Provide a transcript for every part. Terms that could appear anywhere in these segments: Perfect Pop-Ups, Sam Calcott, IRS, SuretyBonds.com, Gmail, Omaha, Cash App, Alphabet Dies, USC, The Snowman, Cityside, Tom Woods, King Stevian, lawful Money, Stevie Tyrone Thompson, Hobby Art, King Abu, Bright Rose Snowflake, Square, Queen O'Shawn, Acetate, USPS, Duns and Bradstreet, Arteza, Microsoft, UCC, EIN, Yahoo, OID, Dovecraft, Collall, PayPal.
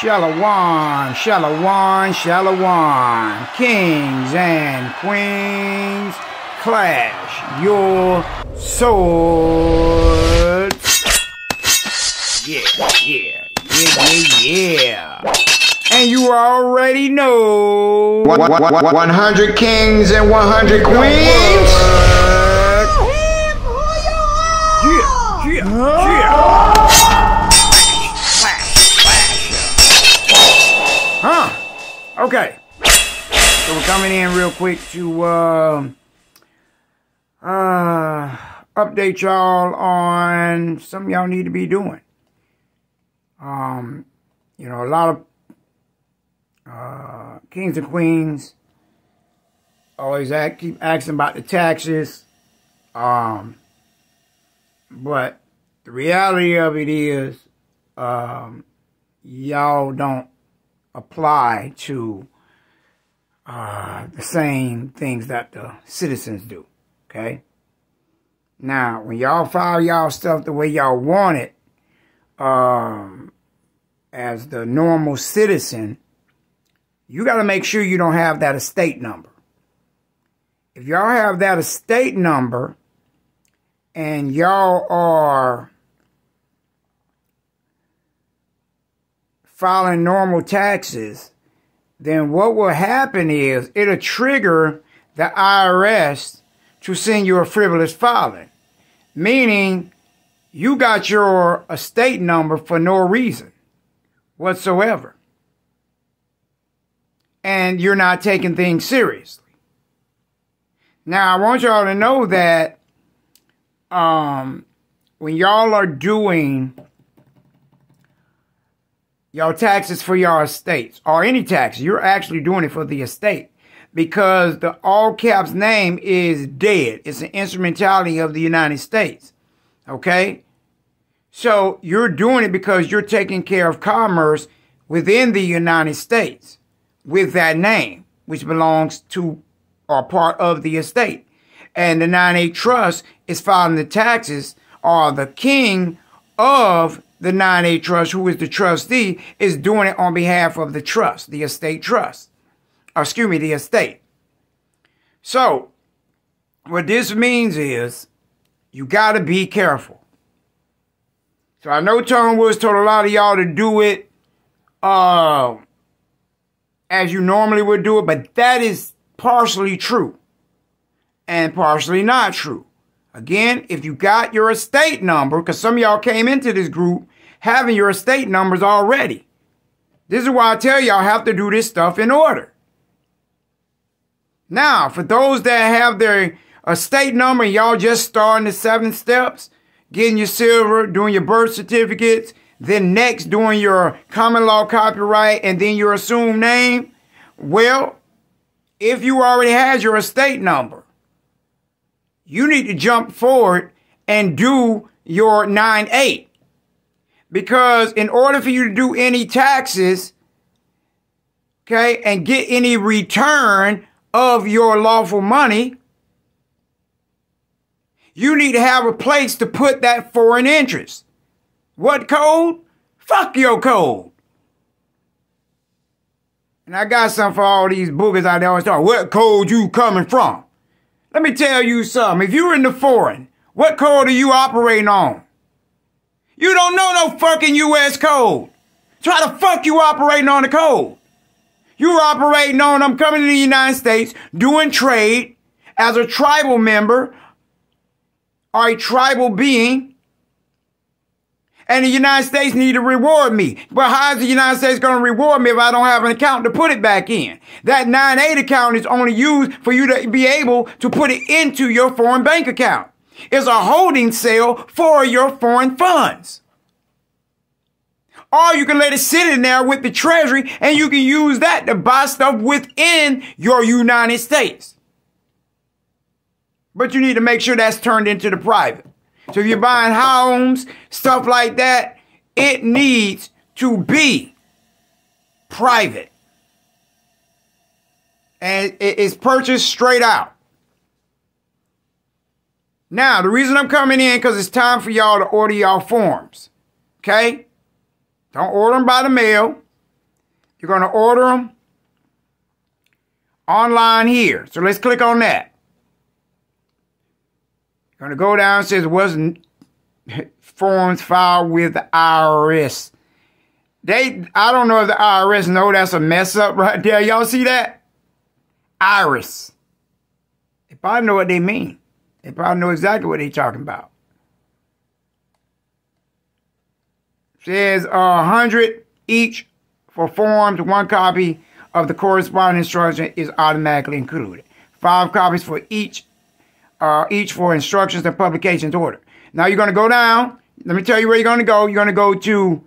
Shalom, shalom, shalom. Kings and queens, clash your swords. Yeah. And you already know. 100 kings and 100 queens. Yeah. Okay, so we're coming in real quick to update y'all on something y'all need to be doing. You know, a lot of kings and queens always keep asking about the taxes, but the reality of it is, y'all don't apply to the same things that the citizens do, okay? Now, when y'all file y'all stuff the way y'all want it, as the normal citizen, you got to make sure you don't have that estate number. If y'all have that estate number and y'all are filing normal taxes, then what will happen is it'll trigger the IRS to send you a frivolous filing, meaning you got your estate number for no reason whatsoever, and you're not taking things seriously. Now, I want y'all to know that when y'all are doing your taxes for your estates, or any tax, you're actually doing it for the estate, because the all caps name is dead. It's an instrumentality of the United States, okay? So you're doing it because you're taking care of commerce within the United States with that name, which belongs to or part of the estate. And the 9(a) trust is filing the taxes, or the king of the 9(a) trust, who is the trustee, is doing it on behalf of the trust, the estate trust. Excuse me, the estate. So, what this means is, you got to be careful. So, I know Tom Woods told a lot of y'all to do it as you normally would do it, but that is partially true and partially not true. Again, if you got your estate number, because some of y'all came into this group having your estate numbers already. This is why I tell y'all have to do this stuff in order. Now, for those that have their estate number, y'all just starting the 7 steps, getting your silver, doing your birth certificates, then next doing your common law copyright, and then your assumed name. Well, if you already had your estate number, you need to jump forward and do your 9(a). Because in order for you to do any taxes, okay, and get any return of your lawful money, you need to have a place to put that foreign interest. What code? Fuck your code. And I got something for all these boogers out there always talking, what code you coming from? Let me tell you something. If you're in the foreign, what code are you operating on? You don't know no fucking U.S. code. So how the fuck you operating on the code? You're operating on, I'm coming to the United States, doing trade as a tribal member or a tribal being, and the United States need to reward me. But how is the United States going to reward me if I don't have an account to put it back in? That 9(a) account is only used for you to be able to put it into your foreign bank account. It's a holding cell for your foreign funds. Or you can let it sit in there with the Treasury, and you can use that to buy stuff within your United States. But you need to make sure that's turned into the private. So if you're buying homes, stuff like that, it needs to be private. And it's purchased straight out. Now, the reason I'm coming in, because it's time for y'all to order y'all forms. Okay? Don't order them by the mail. You're going to order them online here. So let's click on that. You're going to go down. It says, wasn't forms filed with the IRS. I don't know if the IRS know that's a mess up right there. Y'all see that? IRS. They probably know what they mean. They probably know exactly what they're talking about. It says 100 each for forms. One copy of the corresponding instruction is automatically included. 5 copies for each for instructions and publications order. Now you're going to go down. Let me tell you where you're going to go. You're going to go to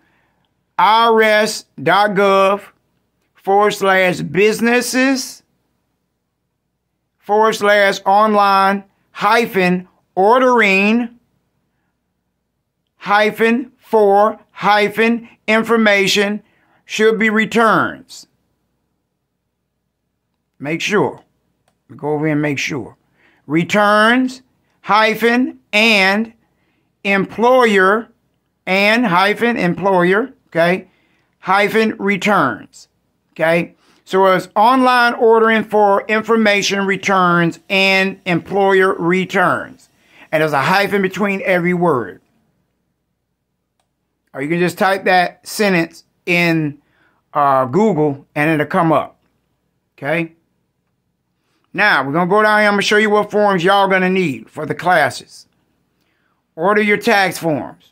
irs.gov/businesses/online-ordering-for-information-should-be-returns. Make sure. We go over here and make sure. Returns-and-employer. Okay, -returns. Okay, so it's online ordering for information returns and employer returns. And there's a hyphen between every word. Or you can just type that sentence in Google and it'll come up. Okay. Now, we're going to go down here. I'm going to show you what forms y'all going to need for the classes. Order your tax forms.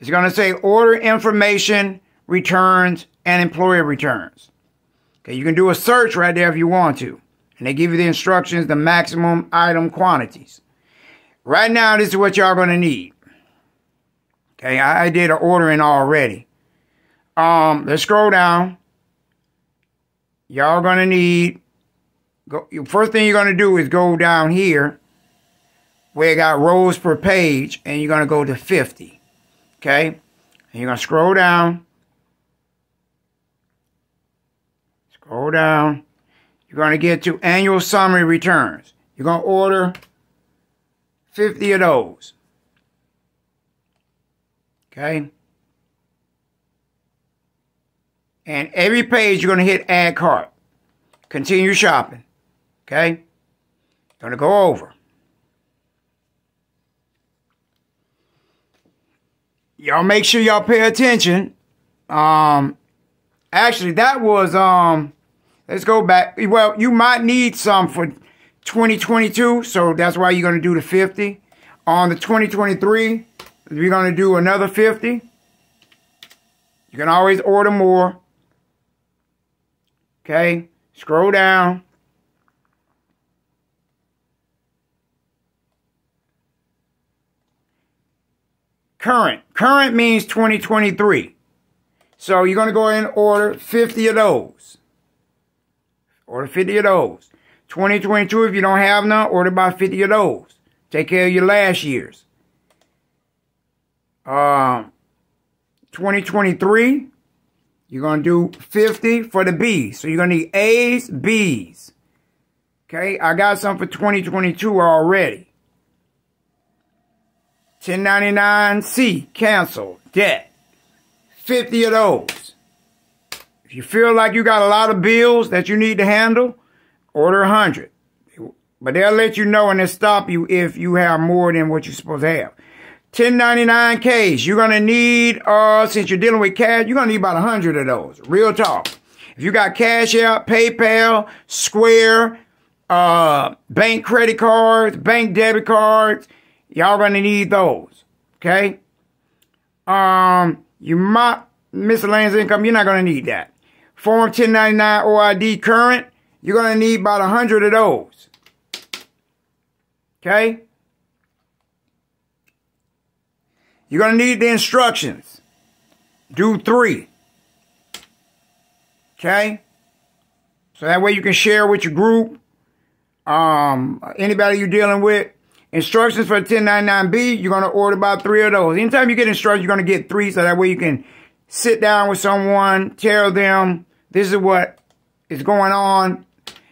It's going to say order information, returns, and employer returns. Okay, you can do a search right there if you want to. And they give you the instructions, the maximum item quantities. Right now, this is what y'all going to need. Okay, I did an ordering already. Let's scroll down. Y'all going to need... First thing you're going to do is go down here where it got rows per page, and you're going to go to 50. Okay, and you're going to scroll down, you're going to get to annual summary returns. You're going to order 50 of those. Okay, and every page you're going to hit add cart, continue shopping. Okay, going to go over. Y'all make sure y'all pay attention. Actually, that was, let's go back. Well, you might need some for 2022, so that's why you're going to do the 50. On the 2023, you're going to do another 50. You can always order more. Okay, scroll down. Current. Current means 2023. So you're going to go ahead and order 50 of those. Order 50 of those. 2022, if you don't have none, order about 50 of those. Take care of your last year's. 2023, you're going to do 50 for the B's. So you're going to need A's, B's. Okay, I got some for 2022 already. 1099C, cancel, debt. 50 of those. If you feel like you got a lot of bills that you need to handle, order 100. But they'll let you know and they'll stop you if you have more than what you're supposed to have. 1099Ks, you're going to need, since you're dealing with cash, you're going to need about 100 of those. Real talk. If you got Cash App, PayPal, Square, bank credit cards, bank debit cards, y'all going to need those, okay? You might, miscellaneous income, you're not going to need that. Form 1099 OID current, you're going to need about 100 of those, okay? You're going to need the instructions. Do 3, okay? So that way you can share with your group, anybody you're dealing with. Instructions for 1099B, you're going to order about 3 of those. Anytime you get instructions, you're going to get 3, so that way you can sit down with someone, tell them this is what is going on.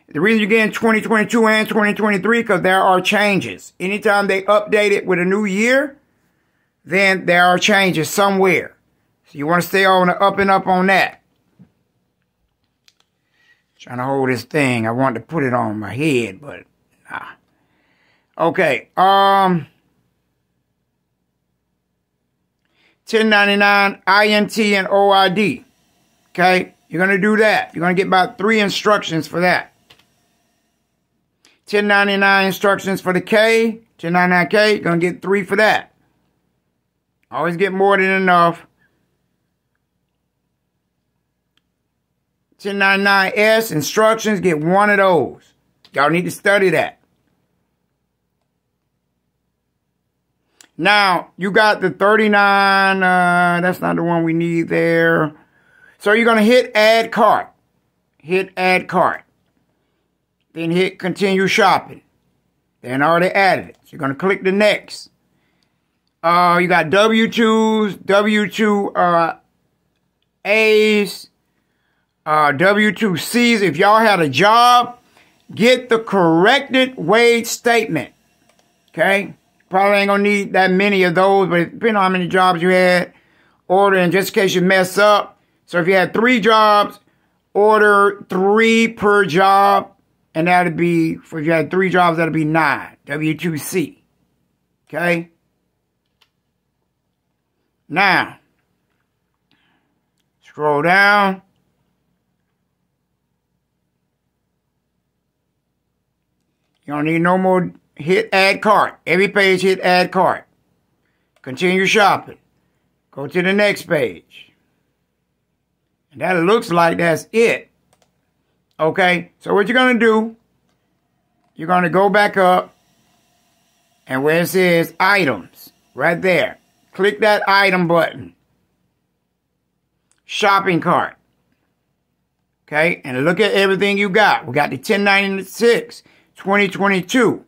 The reason you're getting 2022 and 2023, because there are changes. Anytime they update it with a new year, then there are changes somewhere. So you want to stay on the up and up on that. Trying to hold this thing. I wanted to put it on my head, but nah. Okay. 1099 INT and OID. Okay? You're going to do that. You're going to get about 3 instructions for that. 1099 instructions for the K. 1099K. You're going to get 3 for that. Always get more than enough. 1099S instructions, get 1 of those. Y'all need to study that. Now, you got the 39, that's not the one we need there. So you're going to hit add cart. Hit add cart. Then hit continue shopping. Then already added it. So you're going to click the next. You got W2s, W2As. W-2Cs, if y'all had a job, get the corrected wage statement, okay? Probably ain't going to need that many of those, but depending on how many jobs you had, order, and just in case you mess up. So if you had 3 jobs, order 3 per job, and that'd be, if you had 3 jobs, that'd be 9, W-2C, okay? Now, scroll down. You don't need no more. Hit add cart. Every page hit add cart. Continue shopping. Go to the next page. And that looks like that's it. Okay. So what you're going to do, you're going to go back up. And where it says items, right there. Click that item button. Shopping cart. Okay. And look at everything you got. We got the 1096. 2022.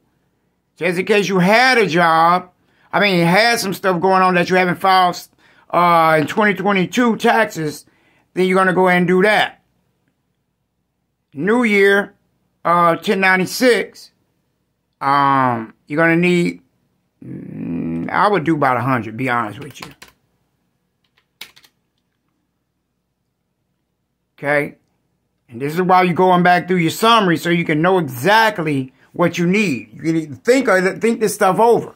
Just in case you had a job, I mean, you had some stuff going on that you haven't filed in 2022 taxes, then you're going to go ahead and do that. New Year, 1096, you're going to need, I would do about 100, be honest with you. Okay. And this is why you're going back through your summary so you can know exactly what you need. You can think this stuff over.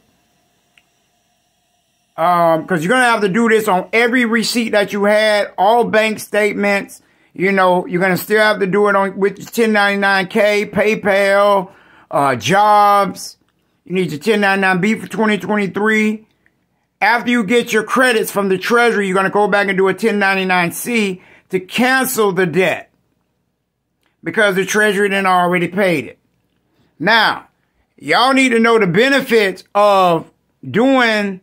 Because you're going to have to do this on every receipt that you had, all bank statements. You know, you're going to still have to do it on with 1099K, PayPal, jobs. You need your 1099B for 2023. After you get your credits from the Treasury, you're going to go back and do a 1099C to cancel the debt. Because the Treasury then already paid it. Now, y'all need to know the benefits of doing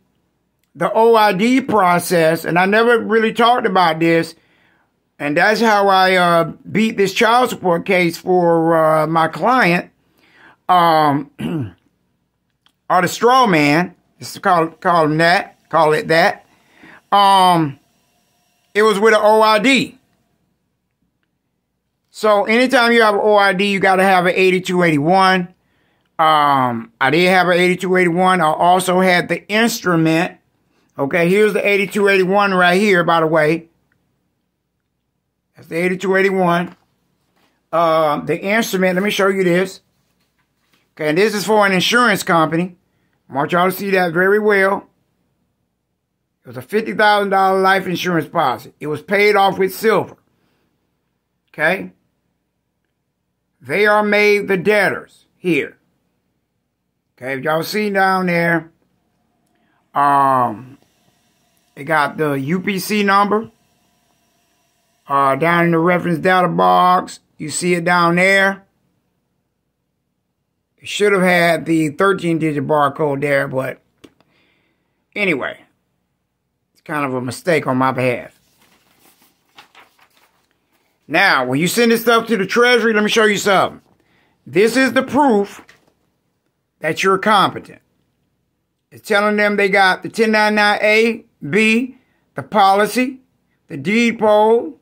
the OID process. And I never really talked about this. And that's how I beat this child support case for my client. Or the straw man. Let's call him that. Call it that. It was with an OID. So anytime you have an OID, you got to have an 8281. I did have an 8281. I also had the instrument. Okay, here's the 8281 right here, by the way. That's the 8281. The instrument, let me show you this. Okay, and this is for an insurance company. I want y'all to see that very well. It was a $50,000 life insurance policy. It was paid off with silver. Okay? They are made the debtors here. Okay, if y'all see down there, they got the UPC number down in the reference data box. You see it down there. It should have had the 13-digit barcode there, but anyway, it's kind of a mistake on my behalf. Now, when you send this stuff to the Treasury, let me show you something. This is the proof that you're competent. It's telling them they got the 1099A, B, the policy, the deed poll,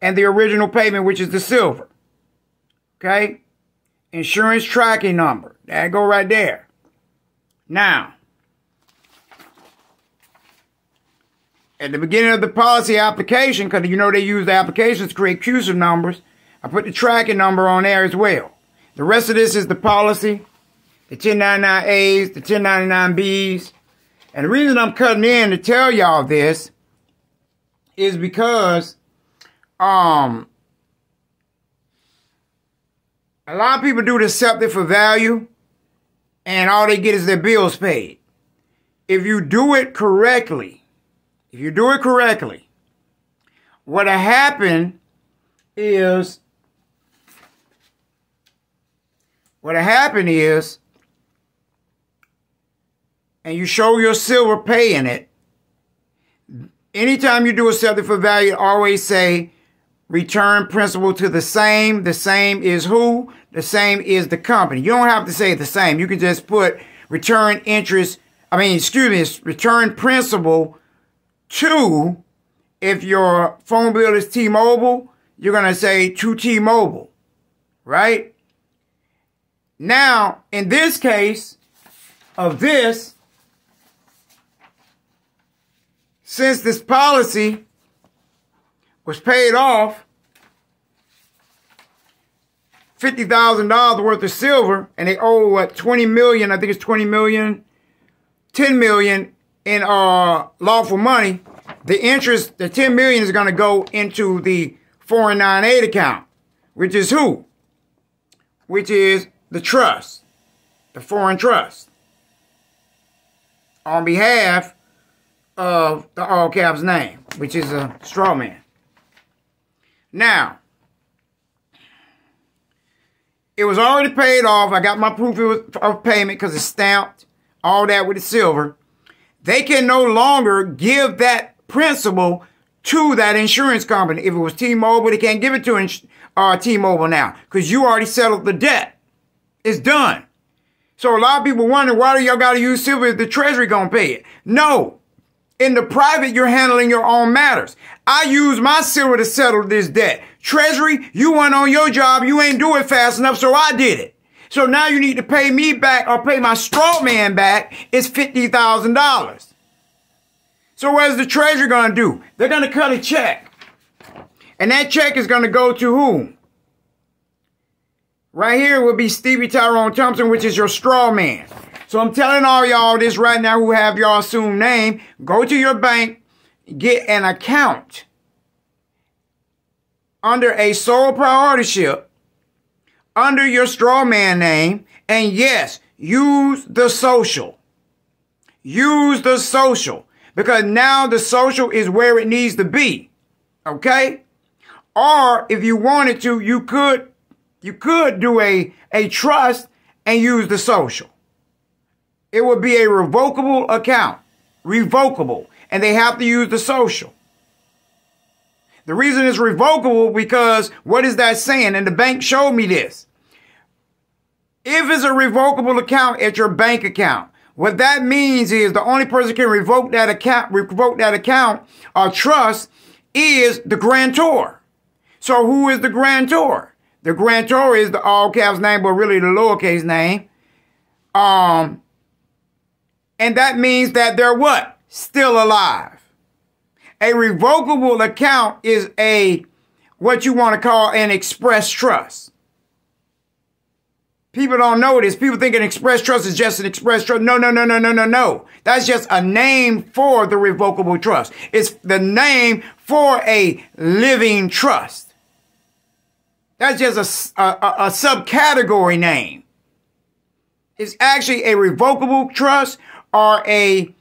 and the original payment, which is the silver. Okay? Insurance tracking number. That go right there. Now, at the beginning of the policy application, because you know they use the applications to create CUSIP numbers, I put the tracking number on there as well. The rest of this is the policy, the 1099As, the 1099Bs. And the reason I'm cutting in to tell y'all this is because a lot of people do the something for value and all they get is their bills paid. If you do it correctly, what'll happen is, and you show your silver pay in it, anytime you do a something for value, always say, return principal to the same. The same is who? The same is the company. You don't have to say the same. You can just put return interest, return principal to, if your phone bill is T-Mobile, you're going to say to T-Mobile, right? Now, in this case of this, since this policy was paid off, $50,000 worth of silver, and they owe, what, $20 million, I think it's $20 million, $10 million in lawful money. The interest, the $10 million is going to go into the 498 account, which is who? Which is the trust, the foreign trust, on behalf of the all cap's name, which is a straw man. Now, it was already paid off. I got my proof of payment because it's stamped, all that with the silver. They can no longer give that principal to that insurance company. If it was T-Mobile, they can't give it to T-Mobile now because you already settled the debt. It's done. So a lot of people wonder, why do y'all got to use silver if the Treasury going to pay it? No. In the private, you're handling your own matters. I use my silver to settle this debt. Treasury, you weren't on your job. You ain't do it fast enough, so I did it. So now you need to pay me back, or pay my straw man back. It's $50,000. So what is the Treasury going to do? They're going to cut a check. And that check is going to go to whom? Right here will be Stevie Tyrone Thompson, which is your straw man. So I'm telling all y'all this right now who have your assumed name. Go to your bank. Get an account under a sole proprietorship, under your straw man name, and yes, use the social. Use the social, because now the social is where it needs to be, okay? Or if you wanted to, you could do a trust and use the social. It would be a revocable account, revocable, and they have to use the social. The reason it's revocable, because what is that saying? And the bank showed me this. If it's a revocable account at your bank account, what that means is the only person can revoke that account, or trust, is the grantor. So who is the grantor? The grantor is the all caps name, but really the lowercase name. And that means that they're what? Still alive. A revocable account is a, what you want to call an express trust. People don't know this. People think an express trust is just an express trust. No, no, no, no, no, no, no. That's just a name for the revocable trust. It's the name for a living trust. That's just a subcategory name. It's actually a revocable trust, or a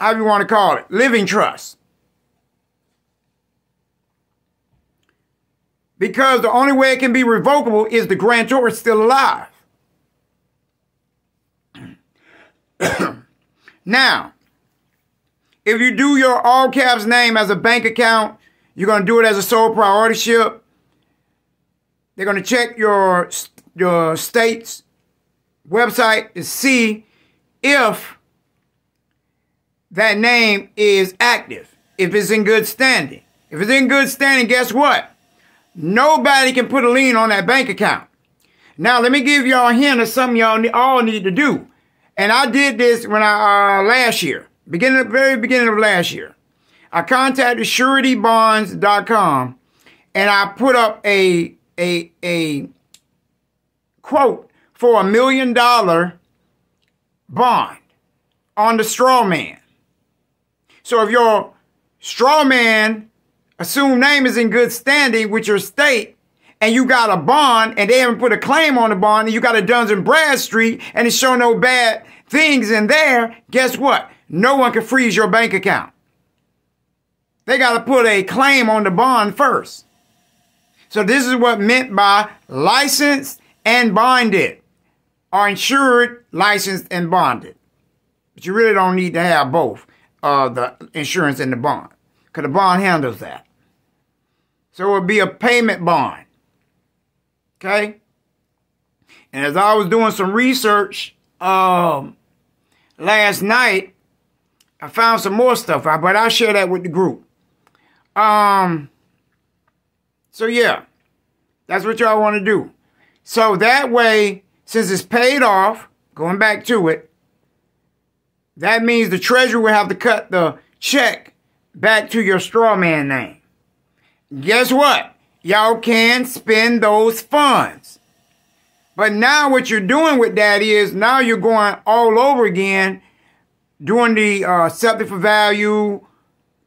how you want to call it, living trust. Because the only way it can be revocable is the grantor is still alive. Now, if you do your all caps name as a bank account, you're going to do it as a sole proprietorship. They're going to check your state's website to see if that name is active, if it's in good standing. If it's in good standing, guess what? Nobody can put a lien on that bank account. Now, let me give y'all a hint of something y'all all need to do. And I did this when I, last year, very beginning of last year. I contacted SuretyBonds.com and I put up a quote for $1 million bond on the straw man. So if your straw man assumed name is in good standing with your state, and you got a bond, and they haven't put a claim on the bond, and you got a Duns and Bradstreet, and it show no bad things in there, guess what? No one can freeze your bank account. They got to put a claim on the bond first. So this is what meant by licensed and bonded, or insured, licensed, and bonded. But you really don't need to have both, the insurance and the bond, because the bond handles that. So it would be a payment bond. Okay? And as I was doing some research last night, I found some more stuff out, but I'll share that with the group. So yeah, that's what y'all want to do. So that way, since it's paid off, going back to it, that means the Treasury will have to cut the check back to your straw man name. Guess what? Y'all can spend those funds. But now what you're doing with that is, now you're going all over again, doing the subject for value,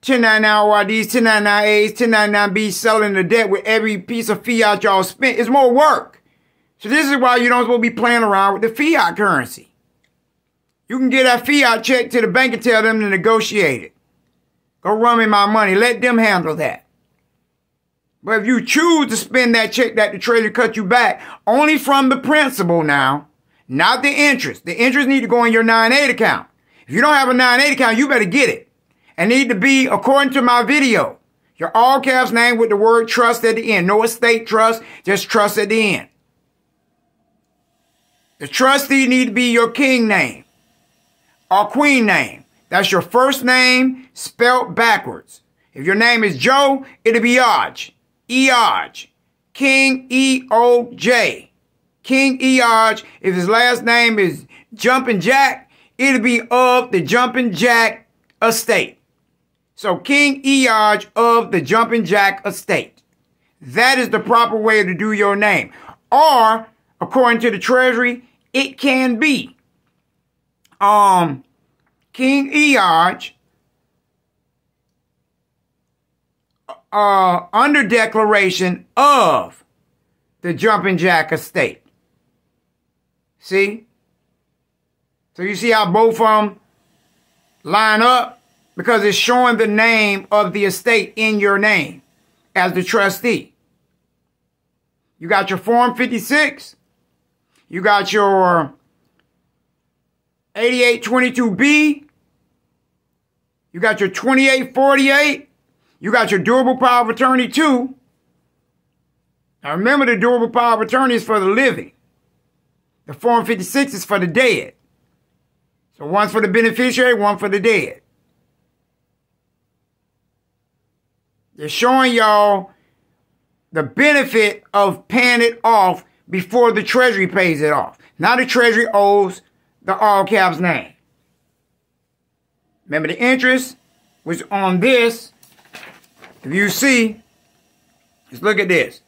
1099 OIDs, 1099As, 1099Bs, selling the debt with every piece of fiat y'all spent. It's more work. So this is why you don't supposed to be playing around with the fiat currency. You can get that fiat check to the bank and tell them to negotiate it. Go run me my money. Let them handle that. But if you choose to spend that check that the Treasury cut you back, only from the principal now, not the interest. The interest need to go in your 9(8) account. If you don't have a 9(8) account, you better get it. And need to be, according to my video, your all caps name with the word trust at the end. No estate trust, just trust at the end. The trustee need to be your king name or queen name. That's your first name spelled backwards. If your name is Joe, it'll be Odge. Eoj, King E-O-J, King Eoj. If his last name is Jumpin' Jack, it'll be of the Jumpin' Jack Estate. So King Eoj of the Jumpin' Jack Estate. That is the proper way to do your name. Or, according to the Treasury, it can be King Eoj under declaration of the Jumpin' Jack Estate. See? So you see how both of them line up? Because it's showing the name of the estate in your name as the trustee. You got your Form 56. You got your 8822B. You got your 2848. You got your durable power of attorney too. Now remember, the durable power of attorney is for the living. The Form 56 is for the dead. So one's for the beneficiary, one for the dead. They're showing y'all the benefit of paying it off before the Treasury pays it off. Now the Treasury owes the all caps name. Remember, the interest was on this. If you see, let's look at this.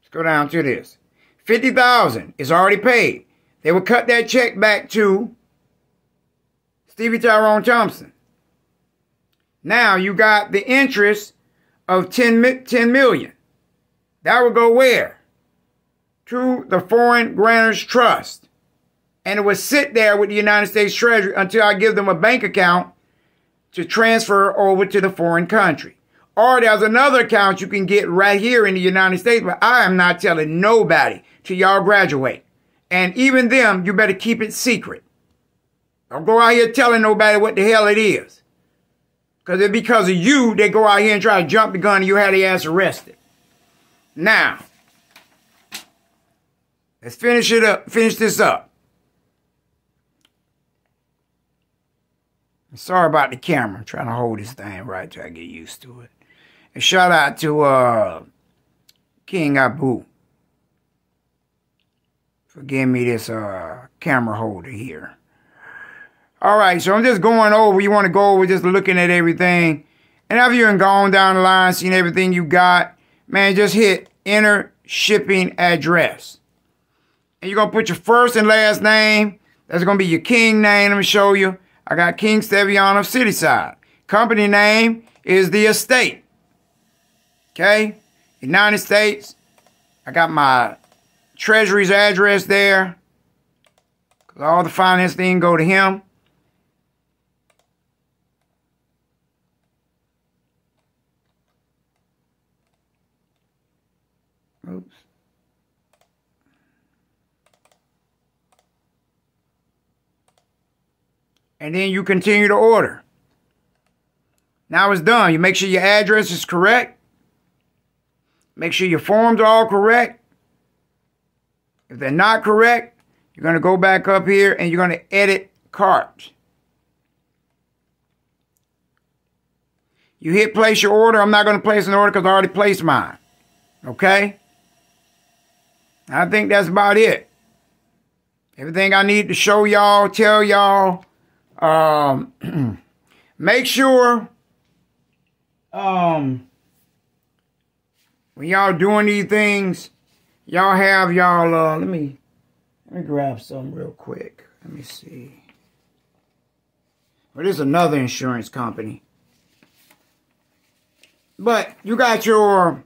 Let's go down to this. $50,000 is already paid. They will cut that check back to Stevie Tyrone Thompson. Now you got the interest of $10 million. That will go where? To the Foreign Grantors Trust. And it will sit there with the United States Treasury until I give them a bank account to transfer over to the foreign country. Or there's another account you can get right here in the United States, but I am not telling nobody till y'all graduate. And even them, you better keep it secret. Don't go out here telling nobody what the hell it is. Because it's because of you, they go out here and try to jump the gun and you had their ass arrested. Now, let's finish it up. Finish this up. Sorry about the camera. I'm trying to hold this thing right till I get used to it. And shout out to King Abu for giving me this camera holder here. All right, so I'm just going over. You want to go over just looking at everything. And after you're going down the line, seeing everything you got, man, just hit enter shipping address. And you're going to put your first and last name. That's going to be your king name. Let me show you. I got King Stevian of Cityside. Company name is The Estate. Okay? United States. I got my Treasury's address there. Because all the finance thing go to him. Oops. And then you continue to order. Now it's done. You make sure your address is correct. Make sure your forms are all correct. If they're not correct, you're going to go back up here and you're going to edit cart. You hit place your order. I'm not going to place an order because I already placed mine. Okay? I think that's about it. Everything I need to show y'all, tell y'all. Make sure when y'all doing these things, y'all have y'all let me grab something real quick. Let me see. Well, this is another insurance company. But you got your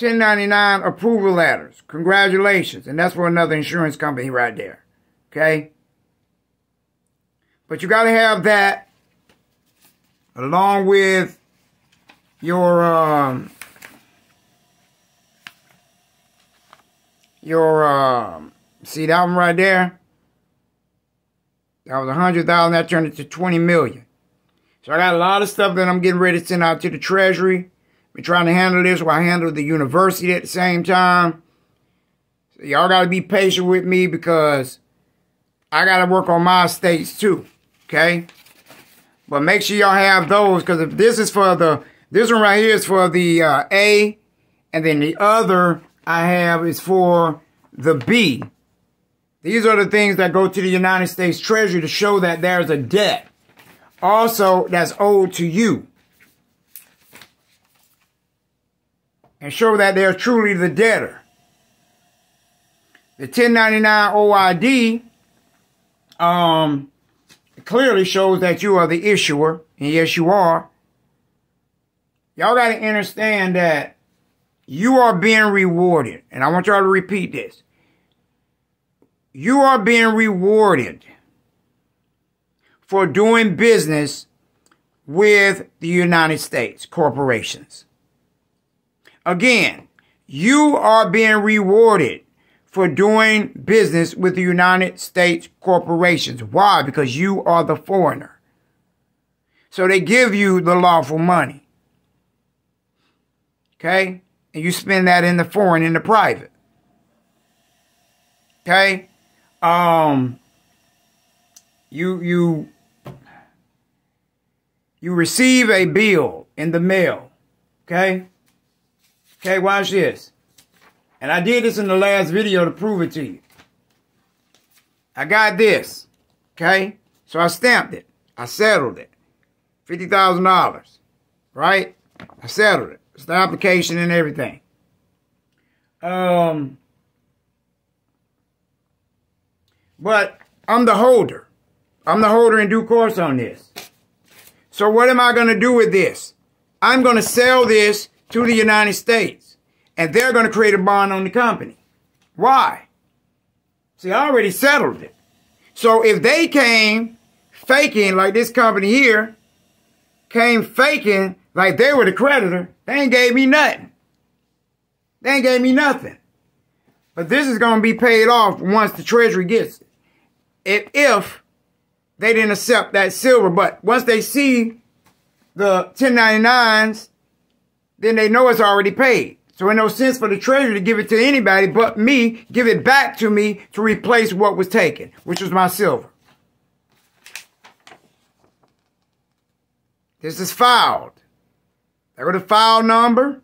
1099 approval letters. Congratulations. And that's for another insurance company right there. Okay? But you got to have that along with your see that one right there? That was 100,000. That turned it to 20 million. So I got a lot of stuff that I'm getting ready to send out to the Treasury. We're trying to handle this while I handle the university at the same time. So y'all got to be patient with me because I got to work on my estates too. Okay? But make sure y'all have those, because if this is for the, this one right here is for the A, and then the other I have is for the B. These are the things that go to the United States Treasury to show that there's a debt. Also, that's owed to you. And show that they're truly the debtor. The 1099 OID clearly shows that you are the issuer. And yes, you are. Y'all got to understand that you are being rewarded. And I want y'all to repeat this. You are being rewarded for doing business with the United States corporations. Again, you are being rewarded for doing business with the United States corporations. Why? Because you are the foreigner. So they give you the lawful money. Okay? And you spend that in the foreign, in the private. Okay? You receive a bill in the mail. Okay? Okay, watch this. And I did this in the last video to prove it to you. I got this. Okay? So I stamped it. I settled it. $50,000. Right? I settled it. It's the application and everything. But I'm the holder. I'm the holder in due course on this. So what am I going to do with this? I'm going to sell this to the United States. And they're going to create a bond on the company. Why? See, I already settled it. So if they came faking, like this company here, came faking like they were the creditor, they ain't gave me nothing. They ain't gave me nothing. But this is going to be paid off once the Treasury gets it. If they didn't accept that silver. But once they see the 1099s, then they know it's already paid. So it no sense for the Treasury to give it to anybody but me, give it back to me to replace what was taken, which was my silver. This is filed. I go to file number.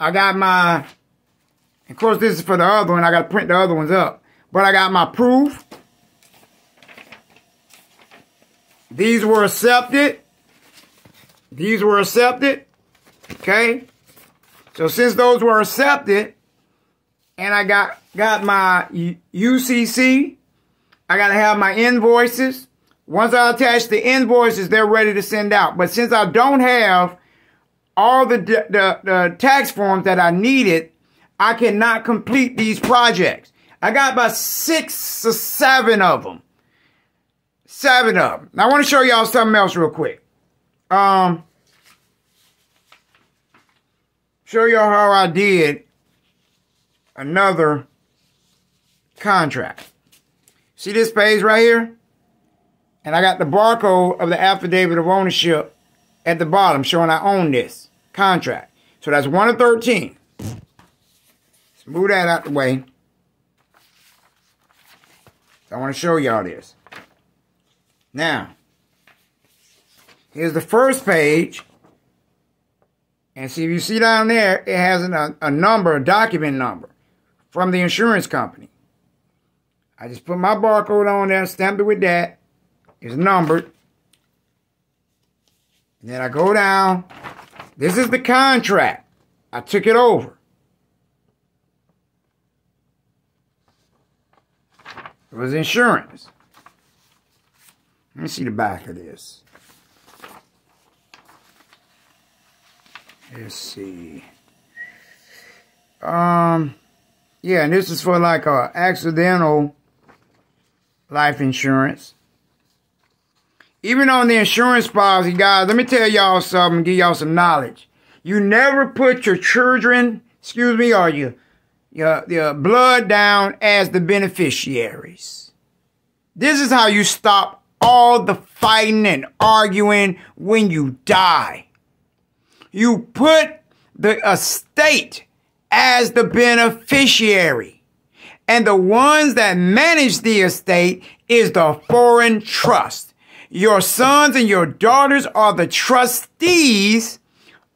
I got my, of course this is for the other one, I got to print the other ones up. But I got my proof. These were accepted. These were accepted. Okay. So since those were accepted, and I got my UCC, I got to have my invoices. Once I attach the invoices, they're ready to send out. But since I don't have all the tax forms that I needed, I cannot complete these projects. I got about 6 or 7 of them. 7 of them. Now, I want to show y'all something else real quick. Show y'all how I did another contract. See this page right here? And I got the barcode of the affidavit of ownership at the bottom showing I own this contract. So that's 1 of 13. Let's move that out the way. I want to show y'all this. Now, here's the first page. And see, if you see down there, it has a number, a document number from the insurance company. I just put my barcode on there, stamped it with that. It's numbered. And then I go down. This is the contract. I took it over. It was insurance. Let me see the back of this. Let's see. Yeah, and this is for like a accidental life insurance. Even on the insurance policy, guys, let me tell y'all something, give y'all some knowledge. You never put your children, excuse me, or your blood down as the beneficiaries. This is how you stop all the fighting and arguing when you die. You put the estate as the beneficiary. And the ones that manage the estate is the foreign trust. Your sons and your daughters are the trustees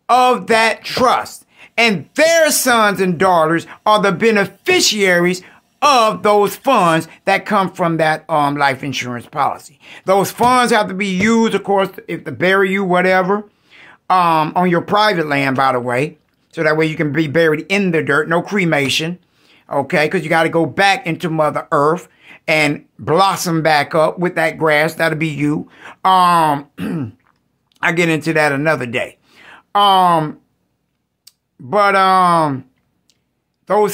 of that trust. And their sons and daughters are the beneficiaries of those funds that come from that life insurance policy. Those funds have to be used, of course, if they bury you, whatever, on your private land, by the way. So that way you can be buried in the dirt, no cremation, okay? Because you got to go back into Mother Earth and blossom back up with that grass. That'll be you. I get into that another day. Those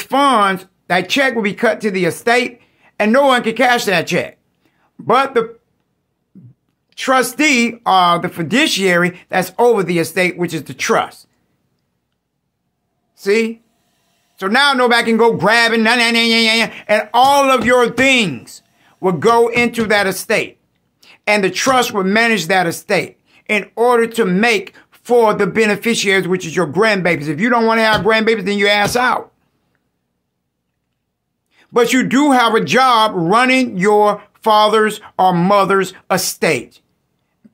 funds, that check will be cut to the estate and no one can cash that check. But the trustee or the fiduciary that's over the estate, which is the trust. See? So now nobody can go grabbing, and all of your things will go into that estate. And the trust will manage that estate in order to make for the beneficiaries, which is your grandbabies. If you don't want to have grandbabies, then you ass out. But you do have a job running your father's or mother's estate.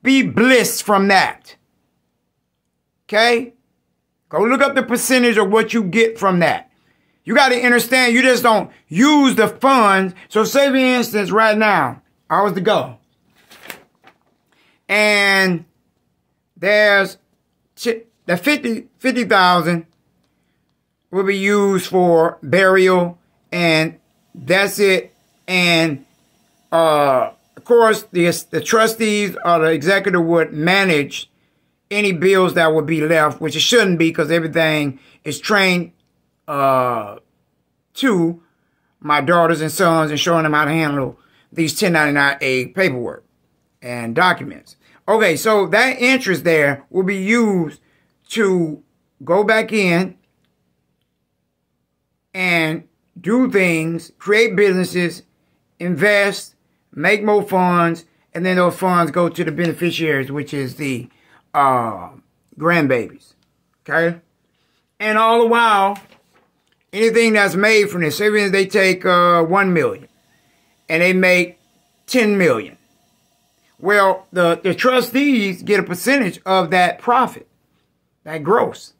Be blissed from that. Okay? Go look up the percentage of what you get from that. You got to understand, you just don't use the funds. So say, for instance, right now, I was to go. And there's the 50,000 will be used for burial, and that's it. And of course, the trustees or the executor would manage any bills that would be left, which it shouldn't be, because everything is trained to my daughters and sons and showing them how to handle these 1099A paperwork and documents. Okay, so that interest there will be used to go back in and do things, create businesses, invest, make more funds, and then those funds go to the beneficiaries, which is the grandbabies. Okay? And all the while, anything that's made from this, say they take $1 million and they make $10 million. Well, the trustees get a percentage of that profit, that gross.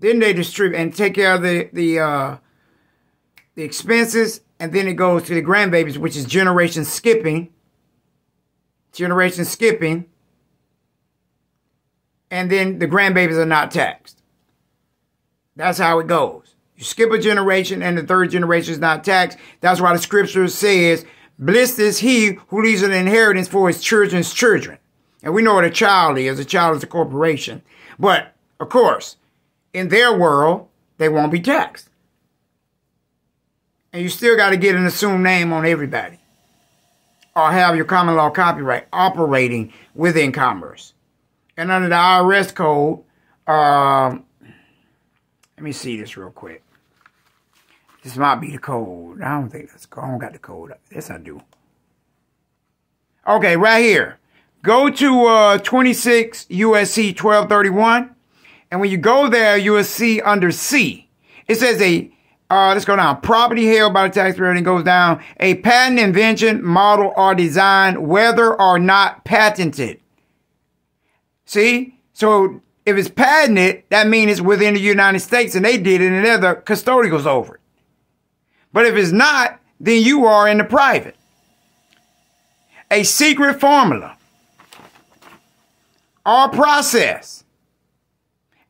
Then they distribute and take care of the expenses, and then it goes to the grandbabies, which is generation skipping generation skipping, and then the grandbabies are not taxed. That's how it goes. You skip a generation and the third generation is not taxed. That's why the scripture says, blessed is he who leaves an inheritance for his children's children. And we know what a child is. A child is a corporation. But, of course, in their world, they won't be taxed. And you still got to get an assumed name on everybody. Or have your common law copyright operating within commerce. And under the IRS code, let me see this real quick. This might be the code. I don't think that's the code. I don't got the code up. Yes, I do. Okay, right here. Go to 26 USC 1231. And when you go there, you will see under C. It says let's go down. Property held by the taxpayer, and it goes down. A patent, invention, model, or design, whether or not patented. See? So if it's patented, that means it's within the United States, and they did it, and they're the custodials over it. But if it's not, then you are in the private. A secret formula or process.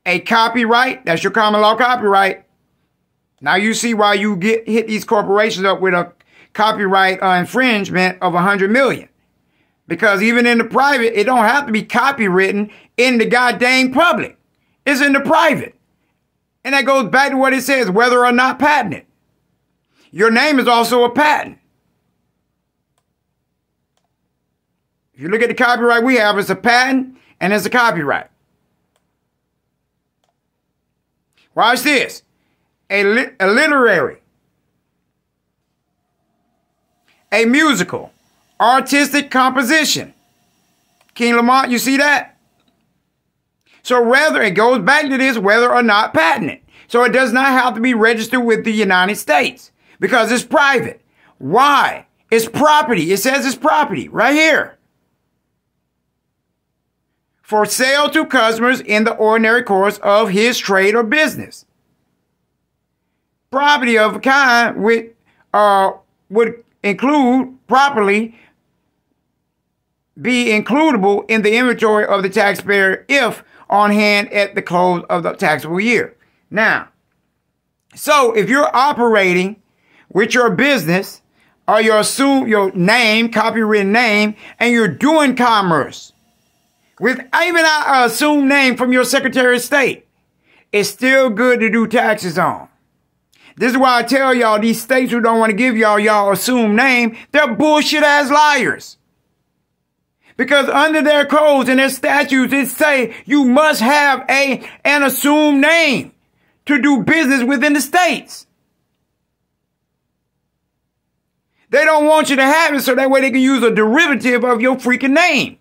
A copyright, that's your common law copyright. Now you see why you get hit these corporations up with a copyright infringement of $100 million. Because even in the private, it don't have to be copywritten in the goddamn public. It's in the private. And that goes back to what it says, whether or not patented. Your name is also a patent. If you look at the copyright we have, it's a patent and it's a copyright. Watch this. A literary, a musical, artistic composition. King Lamont, you see that? So whether it goes back to this, whether or not patented. So it does not have to be registered with the United States because it's private. Why? It's property. It says it's property right here. For sale to customers in the ordinary course of his trade or business. Property of a kind would include properly be includable in the inventory of the taxpayer if on hand at the close of the taxable year. Now, so if you're operating with your business or your name, copyrighted name, and you're doing commerce with even an assumed name from your Secretary of State, it's still good to do taxes on. This is why I tell y'all, these states who don't want to give y'all y'all assumed name, they're bullshit-ass liars. Because under their codes and their statutes, it say you must have an assumed name to do business within the states. They don't want you to have it so that way they can use a derivative of your freaking name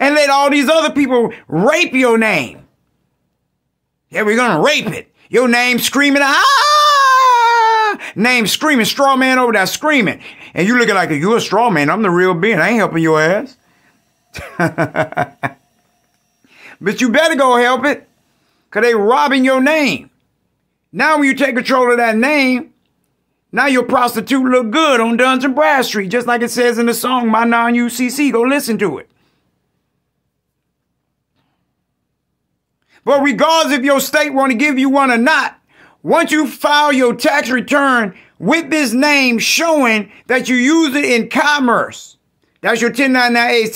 and let all these other people rape your name. Yeah, we're going to rape it. Your name screaming, ah! Name screaming, straw man over there screaming. And you looking like, you a straw man. I'm the real being. I ain't helping your ass. But you better go help it. Because they robbing your name. Now when you take control of that name, now your prostitute look good on Duns and Bradstreet. Just like it says in the song, My Non-UCC. Go listen to it. But regardless if your state want to give you one or not, once you file your tax return with this name showing that you use it in commerce, that's your 1099As,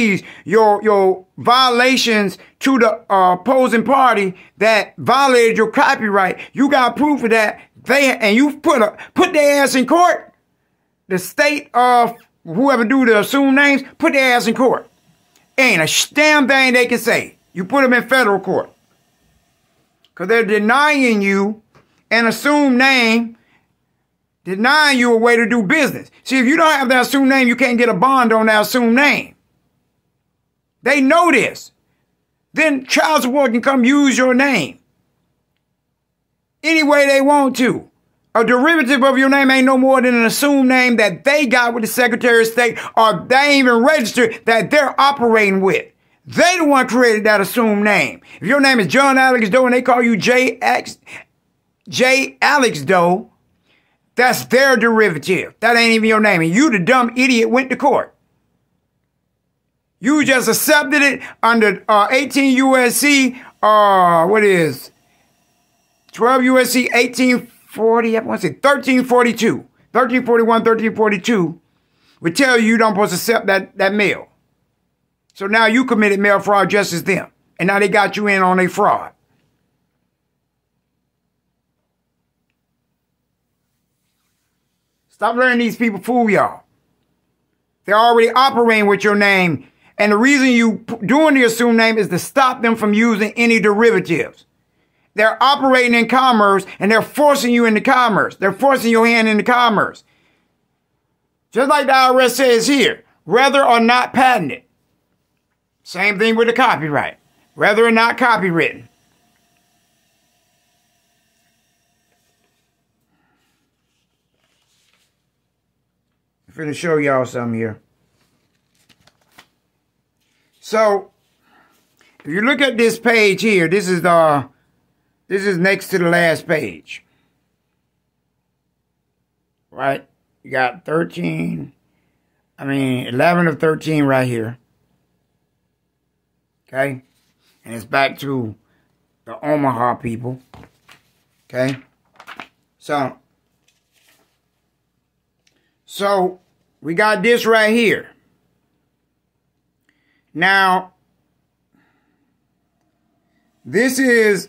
1099Bs, your violations to the opposing party that violated your copyright. You got proof of that. You put their ass in court. The state of whoever do the assumed names, put their ass in court. Ain't a damn thing they can say. You put them in federal court. Because they're denying you an assumed name, denying you a way to do business. See, if you don't have that assumed name, you can't get a bond on that assumed name. They know this. Then child support can come use your name any way they want to. A derivative of your name ain't no more than an assumed name that they got with the Secretary of State or they even registered that they're operating with. They the one created that assumed name. If your name is John Alex Doe and they call you J. Alex Doe, that's their derivative. That ain't even your name. And you the dumb idiot went to court. You just accepted it under 18 USC, what it is? 12 USC 1840, I want to say 1342, 1341, 1342, would tell you don't supposed to accept that mail. So now you committed mail fraud just as them. And now they got you in on a fraud. Stop letting these people fool y'all. They're already operating with your name. And the reason you doing the assumed name is to stop them from using any derivatives. They're operating in commerce and they're forcing you into commerce. They're forcing your hand into commerce. Just like the IRS says here, whether or not patented. Same thing with the copyright. Whether or not copywritten. I'm going to show y'all something here. So, if you look at this page here, this is next to the last page, right? You got 11 of 13 right here. Okay, and it's back to the Omaha people. Okay, so. We got this right here. Now, this is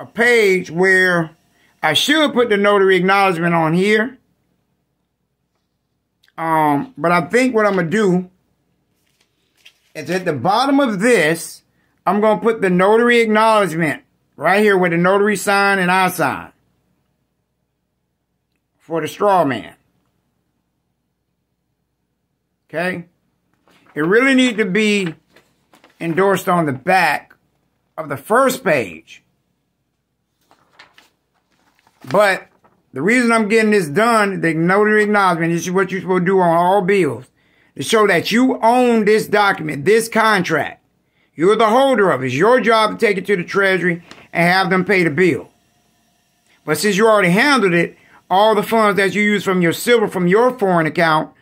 a page where I should put the notary acknowledgement on here. But I think what I'm going to do is at the bottom of this, I'm going to put the notary acknowledgement right here where the notary sign and I sign for the straw man. Okay, it really needs to be endorsed on the back of the first page. But the reason I'm getting this done, the notary acknowledgement, this is what you're supposed to do on all bills, to show that you own this document, this contract. You're the holder of it. It's your job to take it to the Treasury and have them pay the bill. But since you already handled it, all the funds that you use from your silver, from your foreign account,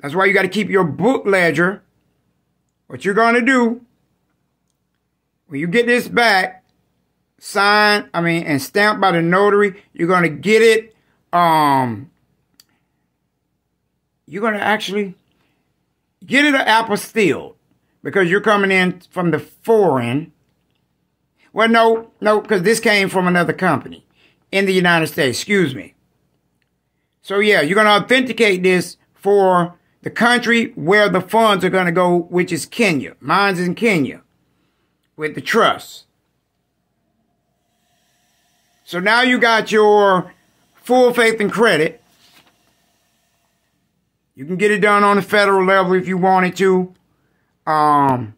that's why you got to keep your book ledger. What you're going to do, when you get this back, and stamped by the notary, you're going to get it, you're going to actually get it apostilled, because you're coming in from the foreign. Well, no, because this came from another company in the United States, excuse me. So yeah, you're going to authenticate this for the country where the funds are going to go, which is Kenya. Mine's in Kenya with the trust. So now you got your full faith and credit. You can get it done on the federal level if you wanted to. And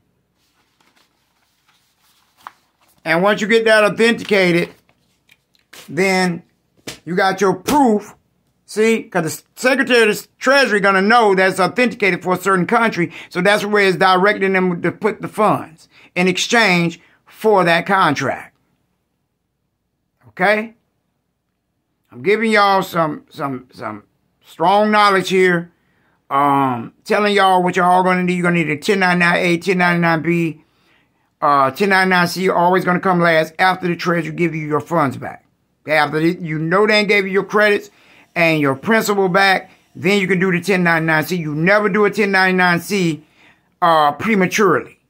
once you get that authenticated, then you got your proof. See, because the Secretary of the Treasury going to know that's authenticated for a certain country, so that's where it's directing them to put the funds in exchange for that contract. Okay? I'm giving y'all some strong knowledge here, telling y'all what you're all going to need. You're going to need a 1099A, 1099B, 1099C. You're always going to come last after the Treasury give you your funds back. Okay? After you know they gave you your credits and your principal back, then you can do the 1099C. You never do a 1099C prematurely,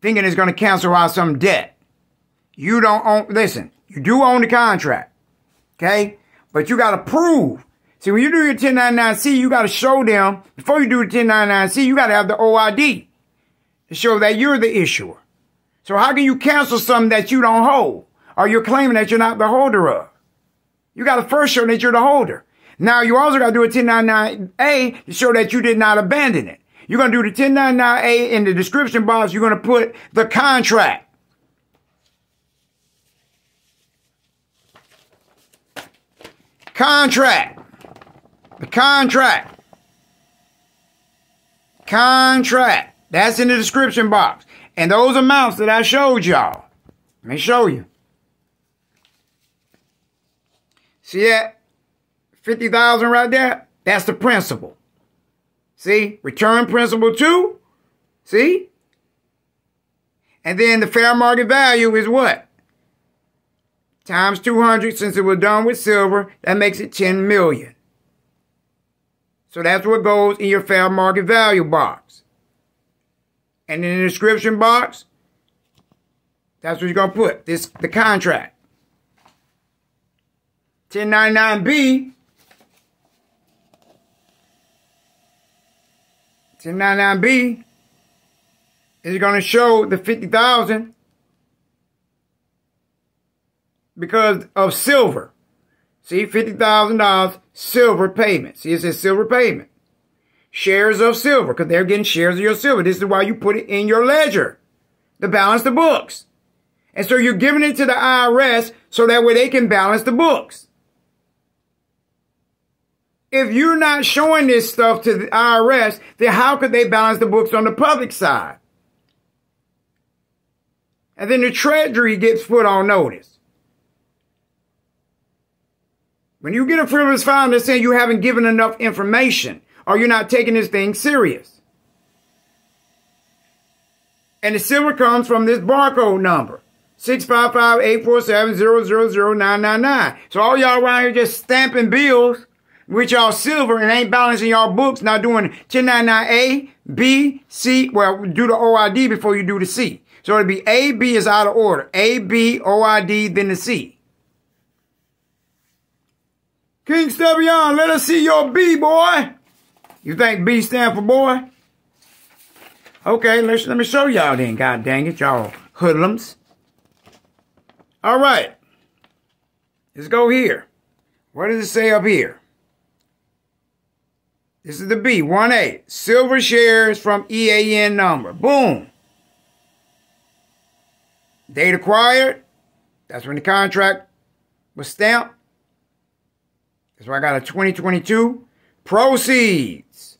thinking it's going to cancel out some debt. You don't own, listen, you do own the contract, okay? But you got to prove. See, when you do your 1099C, you got to show them, before you do the 1099C, you got to have the OID to show that you're the issuer. So how can you cancel something that you don't hold, or you're claiming that you're not the holder of? You got to first show that you're the holder. Now, you also got to do a 1099A to show that you did not abandon it. You're going to do the 1099A in the description box. You're going to put the contract. Contract. The contract. Contract. That's in the description box. And those amounts that I showed y'all, let me show you. See that? $50,000 right there? That's the principal. See? Return principal two. See? And then the fair market value is what? Times 200, since it was done with silver, that makes it $10 million. So that's what goes in your fair market value box. And in the description box, that's what you're going to put, this, the contract. 1099B. 1099B is going to show the 50,000 because of silver. See, $50,000 silver payment. See, it says silver payment. Shares of silver, because they're getting shares of your silver. This is why you put it in your ledger to balance the books. And so you're giving it to the IRS so that way they can balance the books. If you're not showing this stuff to the IRS, then how could they balance the books on the public side? And then the Treasury gets put on notice. When you get a frivolous fine, they're saying you haven't given enough information or you're not taking this thing serious. And the silver comes from this barcode number. 655-847-0000999. So all y'all around here just stamping bills with y'all silver and ain't balancing y'all books, not doing 1099A, B, C. Well, do the OID before you do the C. So it'd be A, B is out of order. A, B, OID, then the C. King Stevian, let us see your B, boy. You think B stand for boy? Okay, let me show y'all then, god dang it, y'all hoodlums. All right. Let's go here. What does it say up here? This is the B, 1A. Silver shares from EAN number. Boom. Date acquired. That's when the contract was stamped. That's why I got a 2022. Proceeds.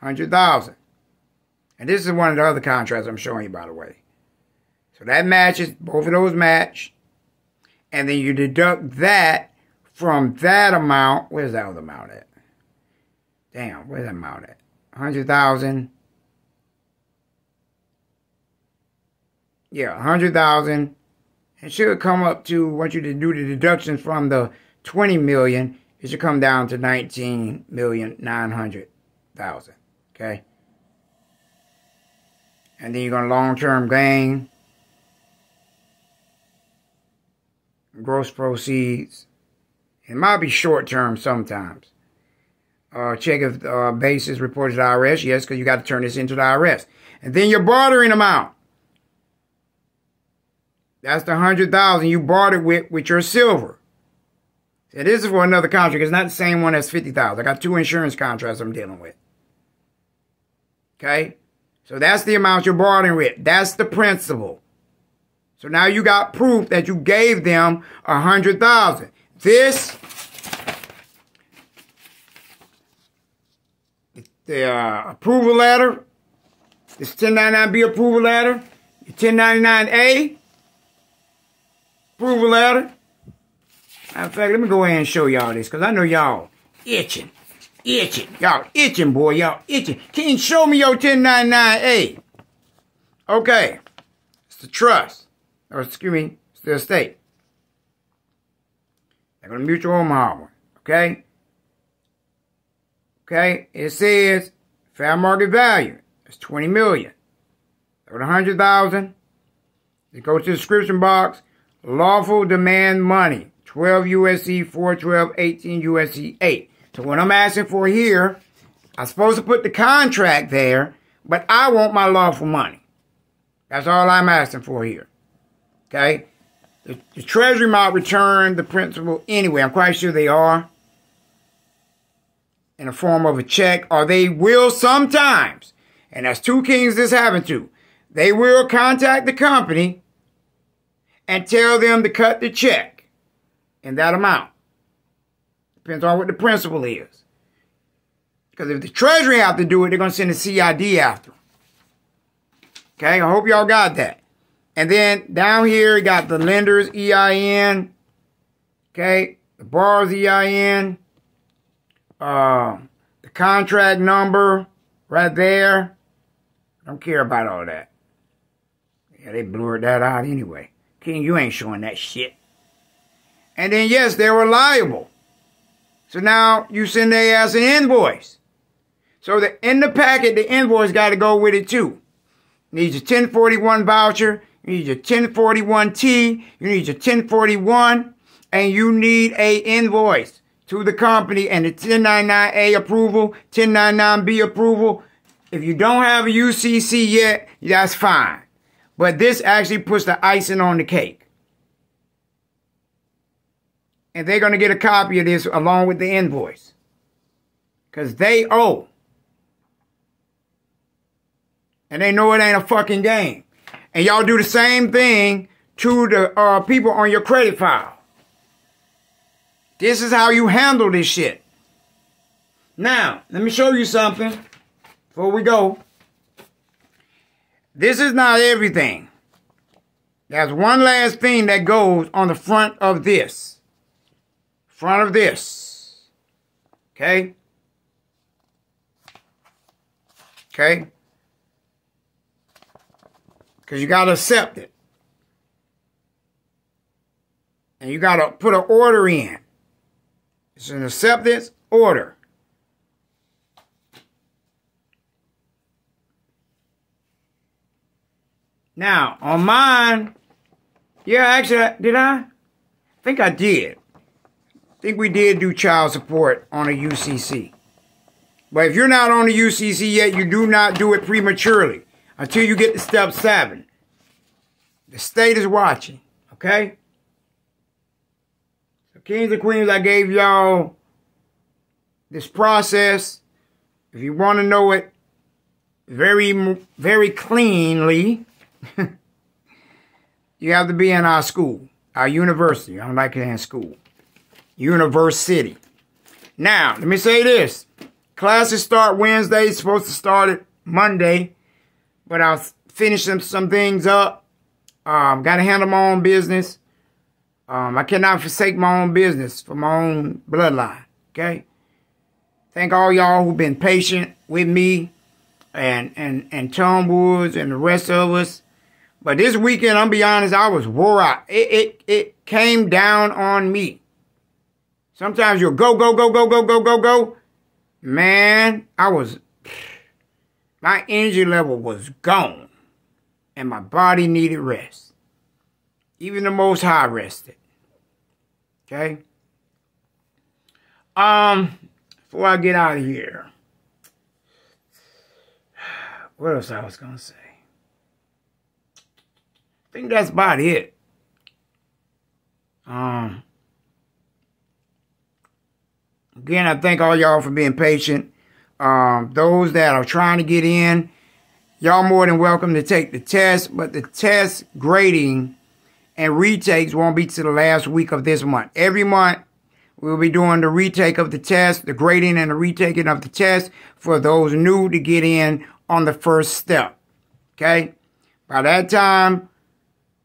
100,000. And this is one of the other contracts I'm showing you, by the way. So that matches. Both of those match. And then you deduct that from that amount. Where's that other amount at? Damn, where's that amount at? 100,000. Yeah, 100,000. It should come up to, once you do the deductions from the 20 million, it should come down to 19,900,000. Okay? And then you're going to long-term gain. Gross proceeds. It might be short-term sometimes. Check if basis reported to the IRS. Yes, because you got to turn this into the IRS. And then your bartering amount. That's the 100,000 you bartered with your silver. So this is for another contract. It's not the same one as 50,000. I got two insurance contracts I'm dealing with. Okay? So that's the amount you're bartering with. That's the principal. So now you got proof that you gave them 100,000. This... the approval letter, this 1099B approval letter, the 1099A approval letter. Matter of fact, let me go ahead and show y'all this, because I know y'all itching. Y'all itching, boy. Y'all itching. King, show me your 1099A. Okay. It's the trust. Or, excuse me, it's the estate. They're going to mutual Omaha one. Okay? Okay, it says fair market value. It's $20 million. With $100,000, it goes to the description box. Lawful demand money. 12 USC 412, 18 USC 8. So what I'm asking for here, I'm supposed to put the contract there, but I want my lawful money. That's all I'm asking for here. Okay? The Treasury might return the principal anyway. I'm quite sure they are. In the form of a check, or they will sometimes, and that's two kings this happened to, they will contact the company and tell them to cut the check in that amount. Depends on what the principal is. Because if the Treasury have to do it, they're going to send a CID after. Okay, I hope y'all got that. And then down here, you got the lender's EIN, okay, the borrower's EIN, the contract number right there. Don't care about all that. Yeah, they blurred that out anyway. King, you ain't showing that shit. And then, yes, they were liable. So now you send their ass an invoice. So in the packet, the invoice got to go with it too. You need your 1041 voucher. You need your 1041-T. You need your 1041. And you need a invoice to the company and the 1099-A approval, 1099-B approval. If you don't have a UCC yet, that's fine. But this actually puts the icing on the cake. And they're going to get a copy of this along with the invoice. Because they owe. And they know it ain't a fucking game. And y'all do the same thing to the people on your credit file. This is how you handle this shit. Now, let me show you something before we go. This is not everything. There's one last thing that goes on the front of this. Front of this. Okay? Okay? Because you got to accept it. And you got to put an order in. It's an acceptance order. Now, on mine, yeah, actually, did I? I think I did. I think we did do child support on a UCC. But if you're not on a UCC yet, you do not do it prematurely until you get to step 7. The state is watching, okay? So kings and queens, I gave y'all this process. If you want to know it very, very cleanly, you have to be in our school, our university. I don't like it in school. University. Now, let me say this. Classes start Wednesday. It's supposed to start at Monday. But I'll finish some things up. Got to handle my own business. I cannot forsake my own business for my own bloodline. Okay? Thank all y'all who've been patient with me and Tom Woods and the rest of us. But this weekend, I'm be honest, I was wore out. It came down on me. Sometimes you'll go, go, go, go, go, go, go, go. Man, my energy level was gone. And my body needed rest. Even the Most High rested. Okay? Before I get out of here. What else I was going to say? I think that's about it. Again, I thank all y'all for being patient. Those that are trying to get in, y'all more than welcome to take the test. But the test grading and retakes won't be to the last week of this month. Every month, we'll be doing the retake of the test, the grading and the retaking of the test for those new to get in on the first step. Okay? By that time,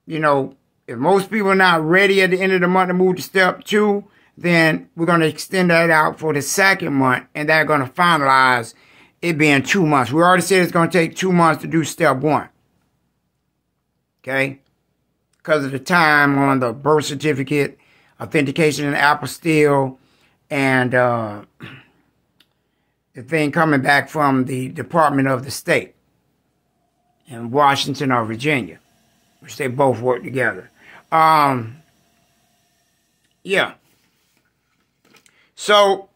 you know, if most people are not ready at the end of the month to move to step 2, then we're going to extend that out for the second month, and that's going to finalize it being 2 months. We already said it's going to take 2 months to do step 1. Okay? Because of the time on the birth certificate, authentication and apostille, and the thing coming back from the Department of the State in Washington or Virginia, which they both work together. Yeah. So,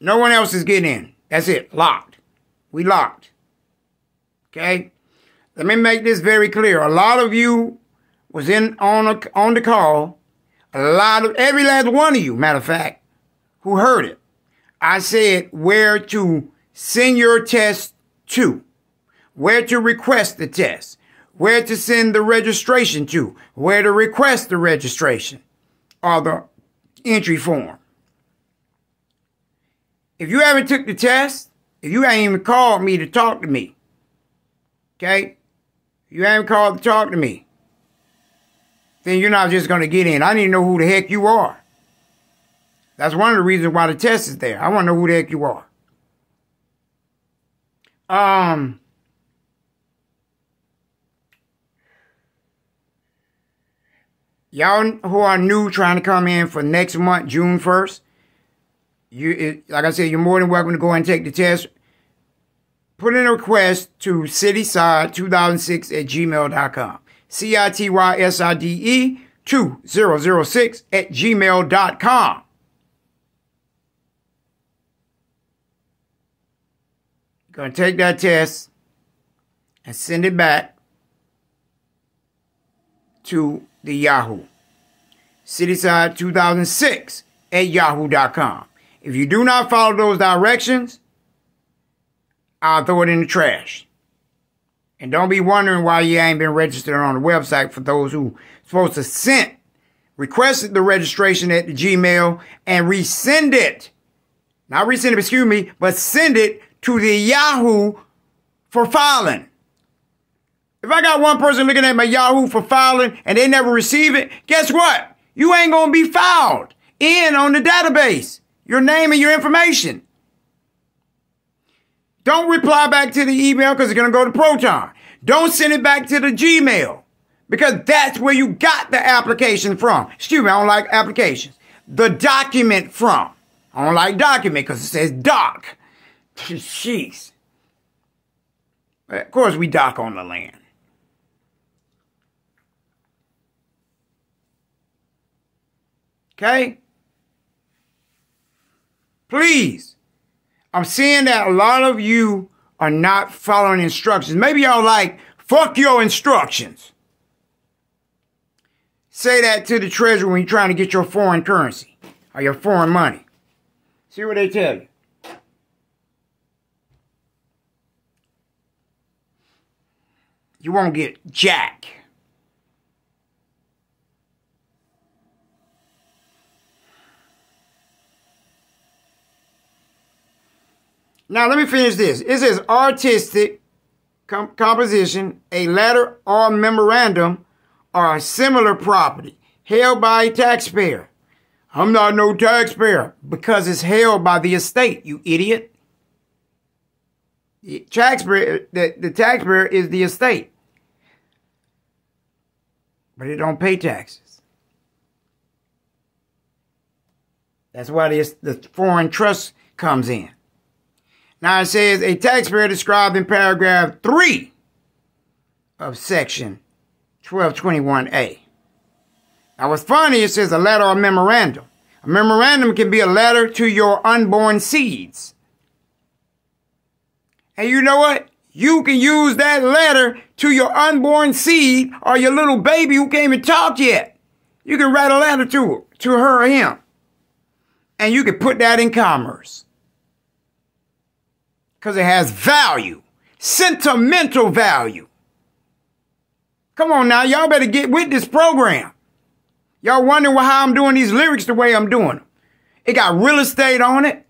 no one else is getting in. That's it. Locked. We locked. Okay? Let me make this very clear. A lot of you was on the call. Every last one of you, matter of fact, who heard it. I said where to send your test to. Where to request the test. Where to send the registration to. Where to request the registration. Or the entry form. If you haven't took the test, if you ain't even called me to talk to me, okay? If you haven't called to talk to me, then you're not just going to get in. I need to know who the heck you are. That's one of the reasons why the test is there. I want to know who the heck you are. Y'all who are new trying to come in for next month, June 1st, like I said, you're more than welcome to go and take the test. Put in a request to cityside2006@gmail.com. CITYSIDE2006@gmail.com. You're going to take that test and send it back to the Yahoo. Cityside2006@yahoo.com. If you do not follow those directions, I'll throw it in the trash. And don't be wondering why you ain't been registered on the website for those who supposed to send, requested the registration at the Gmail and resend it. Not resend it, excuse me, but send it to the Yahoo for filing. If I got one person looking at my Yahoo for filing and they never receive it, guess what? You ain't going to be filed in on the database. Your name and your information. Don't reply back to the email because it's going to go to Proton. Don't send it back to the Gmail because that's where you got the application from. Excuse me, I don't like applications. The document from. I don't like document because it says doc. Jeez. Of course, we dock on the land. Okay? Please. I'm seeing that a lot of you are not following instructions. Maybe y'all like, fuck your instructions. Say that to the Treasury when you're trying to get your foreign currency or your foreign money. See what they tell you. You won't get jack. Now, let me finish this. It says artistic composition, a letter or memorandum or a similar property held by a taxpayer. I'm not no taxpayer because it's held by the estate, you idiot. The taxpayer is the estate. But it don't pay taxes. That's why the foreign trust comes in. Now it says a taxpayer described in paragraph 3 of section 1221A. Now what's funny, it says a letter or memorandum. A memorandum can be a letter to your unborn seeds. And you know what? You can use that letter to your unborn seed or your little baby who can't even talk yet. You can write a letter to her or him. And you can put that in commerce. Because it has value. Sentimental value. Come on now. Y'all better get with this program. Y'all wondering how I'm doing these lyrics the way I'm doing them. It got real estate on it.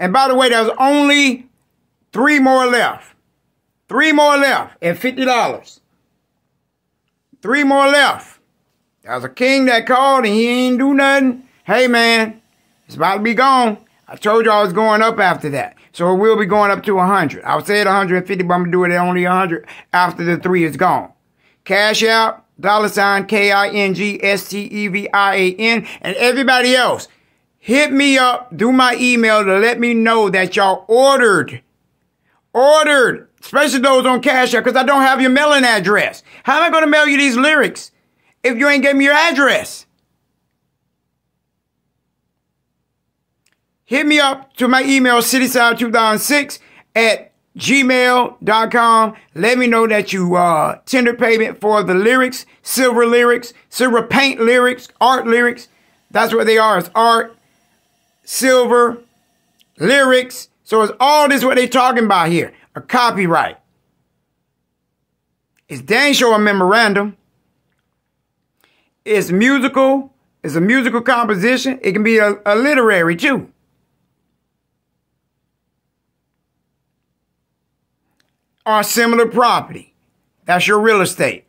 And by the way, there's only 3 more left. 3 more left at $50. 3 more left. There's a king that called and he ain't do nothing. Hey man, it's about to be gone. I told y'all it's going up after that. So it will be going up to 100. I would say at 150, but I'm going to do it at only 100 after the 3 is gone. Cash out, $ KINGSTEVIAN, and everybody else. Hit me up, do my email to let me know that y'all ordered, especially those on Cash Out, because I don't have your mailing address. How am I going to mail you these lyrics if you ain't gave me your address? Hit me up to my email, cityside2006@gmail.com. Let me know that you tender payment for the lyrics, silver paint lyrics, art lyrics. That's what they are. It's art, silver, lyrics. So it's all this what they're talking about here. A copyright. It's dang sure a memorandum. It's musical. It's a musical composition. It can be a literary too. Or similar property. That's your real estate.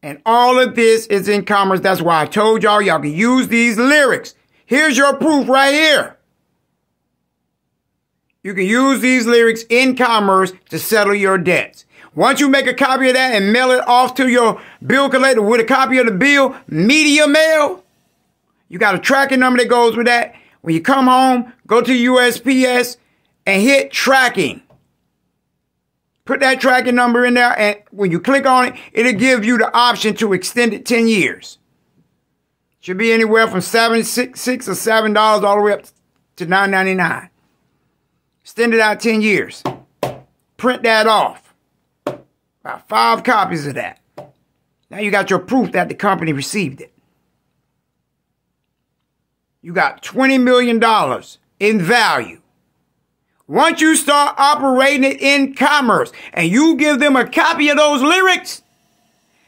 And all of this is in commerce. That's why I told y'all, y'all can use these lyrics. Here's your proof right here. You can use these lyrics in commerce to settle your debts. Once you make a copy of that and mail it off to your bill collector with a copy of the bill, media mail, you got a tracking number that goes with that. When you come home, go to USPS and hit tracking. Put that tracking number in there, and when you click on it, it'll give you the option to extend it 10 years. Should be anywhere from $6 or $7 all the way up to $9.99. Extend it out 10 years. Print that off. About 5 copies of that. Now you got your proof that the company received it. You got $20 million in value. Once you start operating it in commerce and you give them a copy of those lyrics,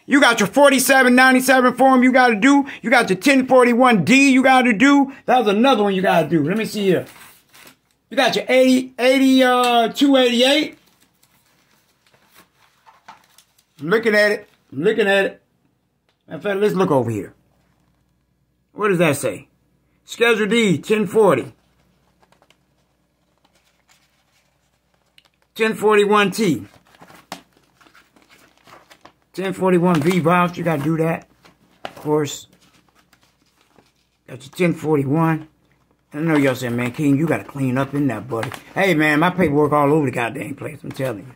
you got your 4797 form you got to do. You got your 1041D you got to do. That was another one you got to do. Let me see here. You got your 288. I'm looking at it. I'm looking at it. Matter of fact, let's look over here. What does that say? Schedule D, 1040. 1041T. 1041V box, you got to do that. Of course. Got your 1041. I know y'all saying, man, King, you got to clean up in that, buddy. Hey, man, my paperwork all over the goddamn place, I'm telling you.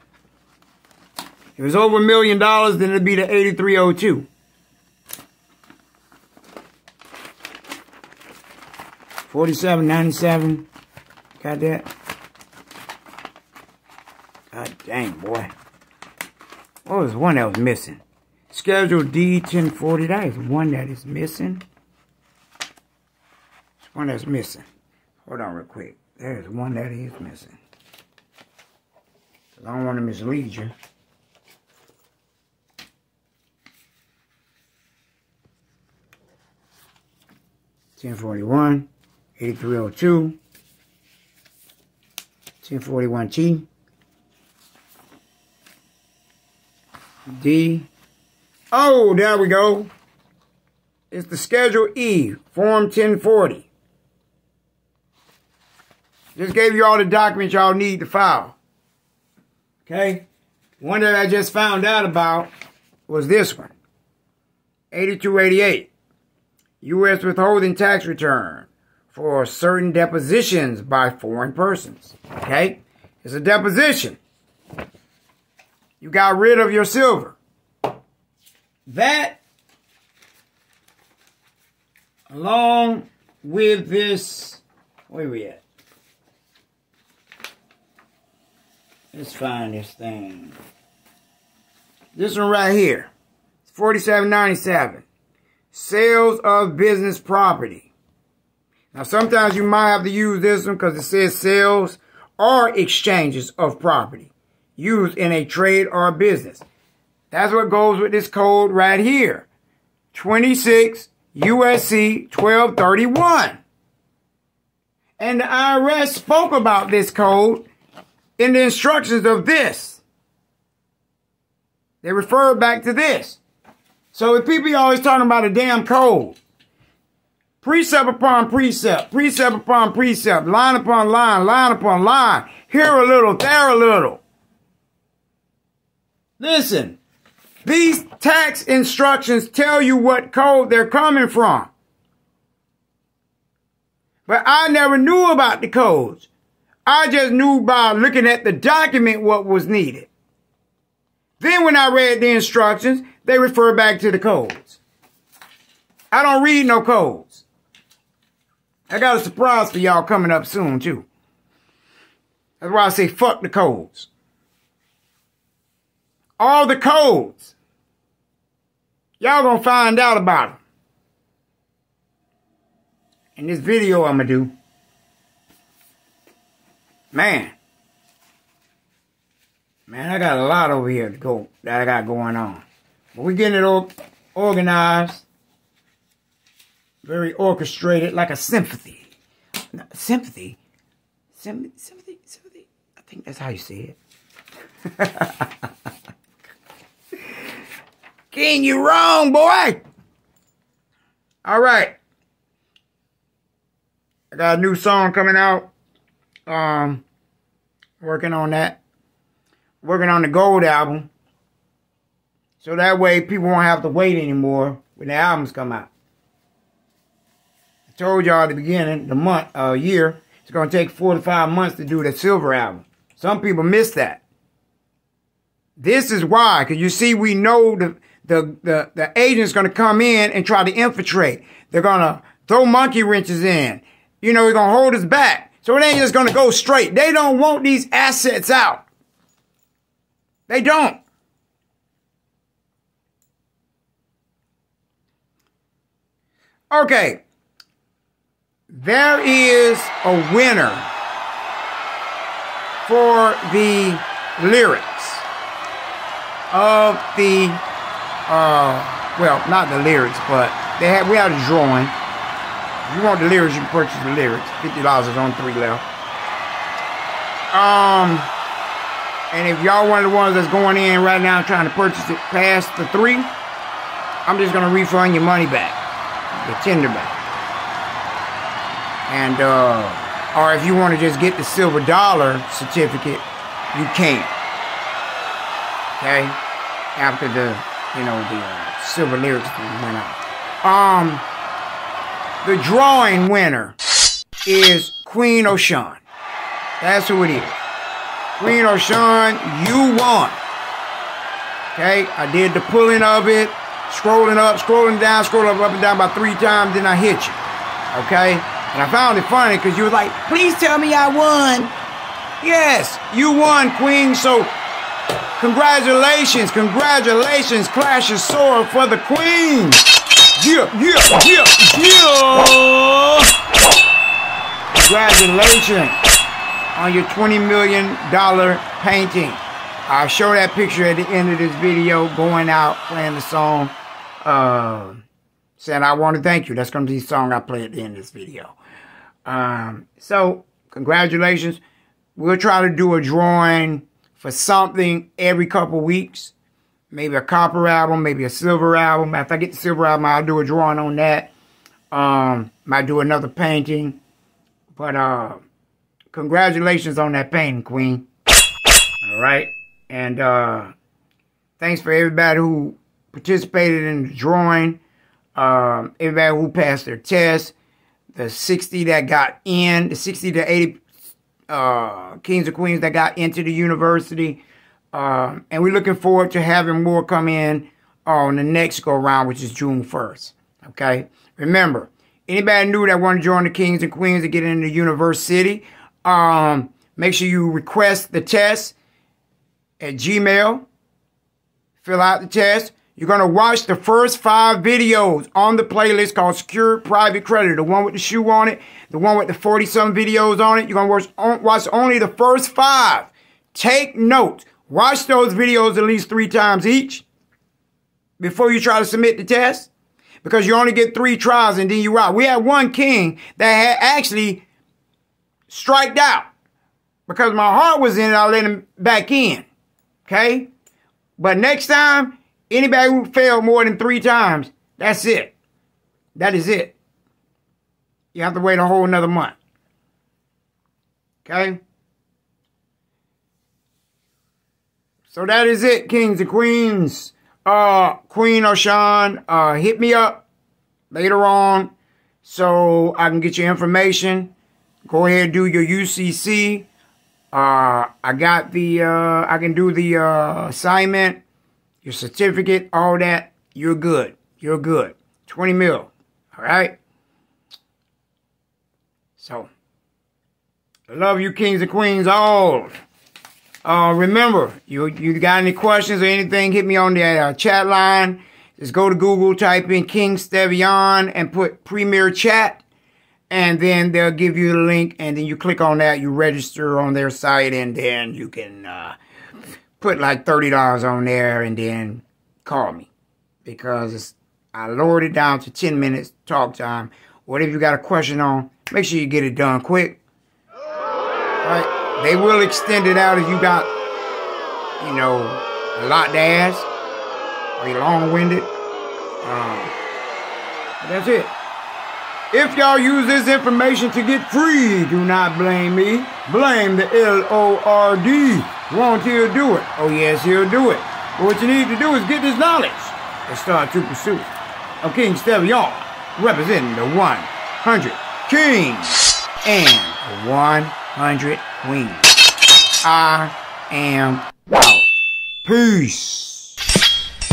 If it's over $1 million, then it'd be the 8302. 4797. Got that? God dang, boy. What was one that was missing? Schedule D 1040. That is one that is missing. There's one that's missing. Hold on real quick. There is one that is missing. I don't want to mislead you. $1041, 8302, 1041T, D. Oh, there we go. It's the Schedule E, Form 1040. Just gave you all the documents y'all need to file. Okay? One that I just found out about was this one, 8288. U.S. withholding tax return for certain depositions by foreign persons. Okay? It's a deposition. You got rid of your silver. That, along with this, where we at? Let's find this thing. This one right here. It's 4797. Sales of business property. Now, sometimes you might have to use this one because it says sales or exchanges of property used in a trade or business. That's what goes with this code right here. 26 USC 1231. And the IRS spoke about this code in the instructions of this. They refer back to this. So if people are always talking about a damn code, precept upon precept, line upon line, here a little, there a little. Listen, these tax instructions tell you what code they're coming from. But I never knew about the codes. I just knew by looking at the document what was needed. Then when I read the instructions, they refer back to the codes. I don't read no codes. I got a surprise for y'all coming up soon, too. That's why I say fuck the codes. All the codes. Y'all gonna find out about them. In this video I'm gonna do. Man, I got a lot over here to go that I got going on. But we're getting it all organized. Very orchestrated, like a symphony. No, symphony? Symphony? I think that's how you say it. King, you wrong, boy! Alright. I got a new song coming out. working on that, working on the gold album, so that way people won't have to wait anymore when the albums come out. I told y'all at the beginning of the month, year, it's going to take 4 to 5 months to do the silver album. Some people miss that. This is why, because you see, we know the agent's going to come in and try to infiltrate. They're going to throw monkey wrenches in. You know, they're going to hold us back. So it ain't just going to go straight. They don't want these assets out. They don't. Okay. There is a winner for the lyrics of the, well, not the lyrics, but they had, we had a drawing. If you want the lyrics, you can purchase the lyrics. $50 is on 3 left. And if y'all one of the ones that's going in right now trying to purchase it past the 3, I'm just going to refund your money back, the tender back. And, or if you want to just get the silver dollar certificate, you can't. Okay? After the, you know, the silver lyrics went out. The drawing winner is Queen O'Shawn. That's who it is. Queen O'Shawn, you won. Okay, I did the pulling of it, scrolling up, scrolling down, scrolling up and down about 3 times, then I hit you. Okay, and I found it funny because you were like, please tell me I won. Yes, you won, Queen, so congratulations, congratulations, Clash of Swords for the Queen. Yeah, yeah, yeah, yeah! Congratulations on your $20 million painting. I'll show that picture at the end of this video, going out, playing the song, saying I want to thank you. That's going to be the song I play at the end of this video. So, congratulations. We'll try to do a drawing for something every couple weeks. Maybe a copper album, maybe a silver album. After I get the silver album, I'll do a drawing on that. Might do another painting. But congratulations on that painting, Queen. All right. And thanks for everybody who participated in the drawing. Everybody who passed their test. The 60 that got in. The 60 to 80 kings and queens that got into the university. And we're looking forward to having more come in on the next go-round, which is June 1st, okay? Remember, anybody new that want to join the Kings and Queens to get into the university, make sure you request the test at Gmail. Fill out the test. You're going to watch the first 5 videos on the playlist called Secure Private Credit, the one with the shoe on it, the one with the 40-some videos on it. You're going to watch only the first 5. Take notes. Watch those videos at least 3 times each before you try to submit the test, because you only get 3 tries and then you're out. We had one king that had actually striked out because my heart was in it. I let him back in, okay? But next time, anybody who failed more than 3 times, that's it. That is it. You have to wait a whole another month, okay? So that is it, kings and queens. Queen O'Shawn, hit me up later on so I can get your information. Go ahead and do your UCC. I got the, I can do the assignment, your certificate, all that. You're good. You're good. 20 mil. All right? So, I love you, kings and queens, all. Remember, you got any questions or anything, hit me on the chat line. Just go to Google, type in King Stevian and put Premier Chat, and then they'll give you the link, and then you click on that, you register on their site, and then you can put like $30 on there and then call me, because I lowered it down to 10 minutes talk time. Whatever you got a question on, make sure you get it done quick. All right. They will extend it out if you got, you know, a lot to ask, or you're long-winded. That's it. If y'all use this information to get free, do not blame me. Blame the L-O-R-D. Won't he'll do it? Oh yes, he'll do it. But what you need to do is get this knowledge and start to pursue it. I'm King Stevian, representing the 100 Kings and 100 Queens. I am out. Peace.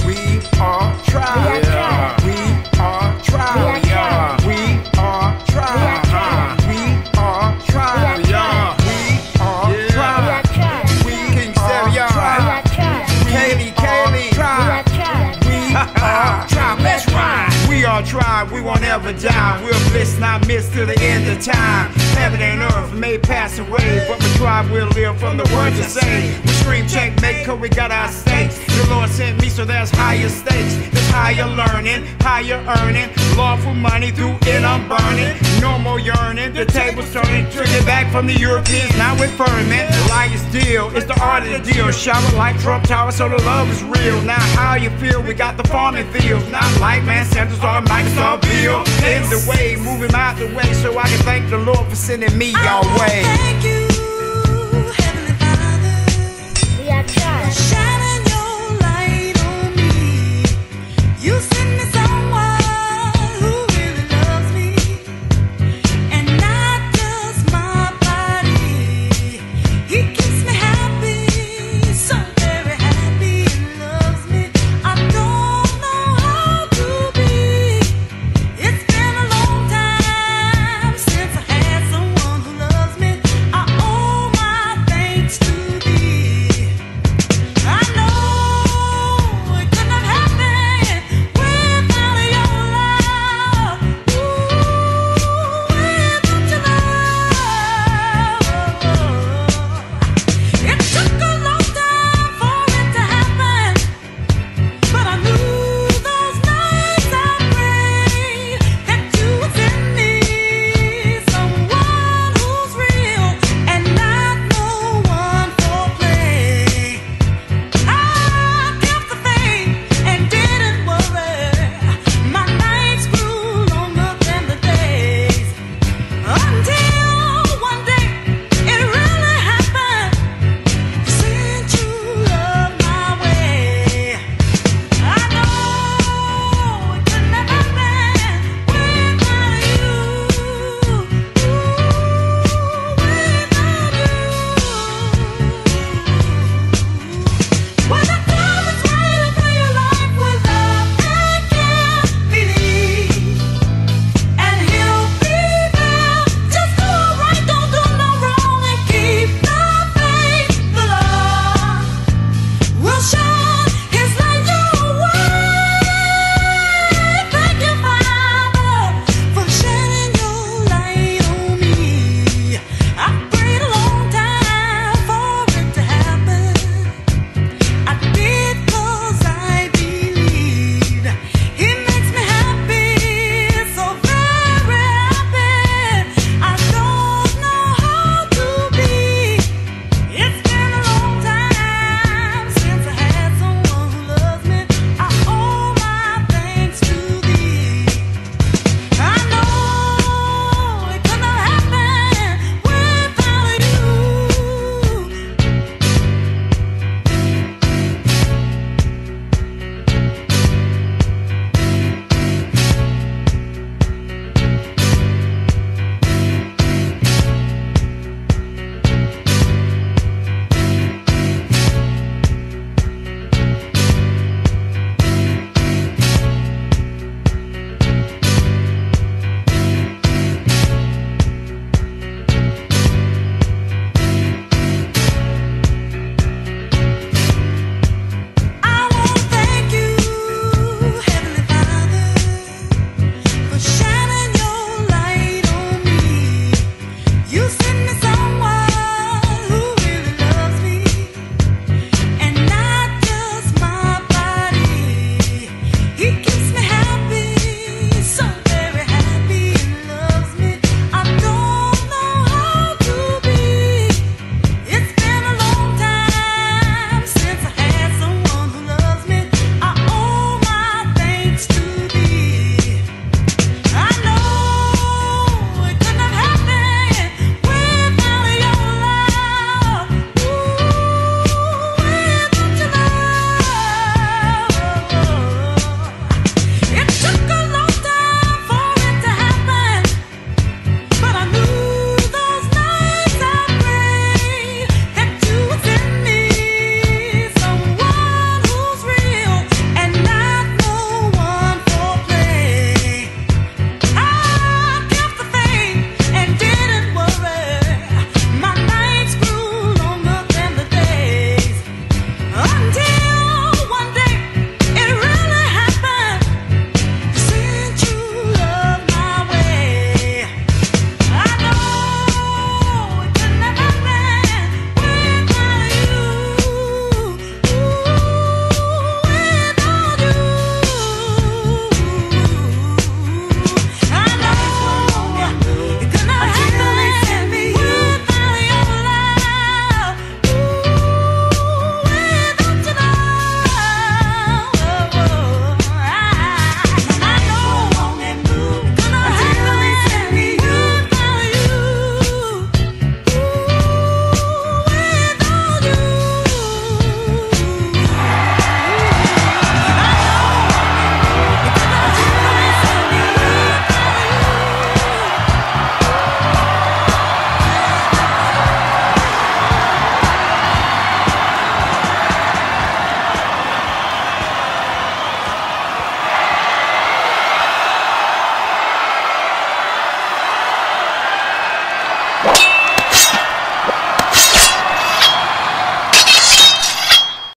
We are tried. We are tried. We are tried. We are tried. We are tried. We King Stevian. Kaylee. We are tried. Let's ride. We are tried. We won't ever die. We'll bliss, not miss till the end of time. Heaven and earth may pass away, but my tribe will live from the words you say. We scream checkmate, cause we got our stakes. The Lord sent me, so there's higher stakes. There's higher learning, higher earning. Lawful money, through it I'm burning. No more yearning, the table's turning. Triggered back from the Europeans, not with ferment. The lightest deal, it's the art of the deal. Shower like Trump Tower, so the love is real. Now how you feel, we got the farming fields. Not like man, Santa's or Microsoft Bill. In the way, move him out the way, so I can thank the Lord for sending me your way. Thank you.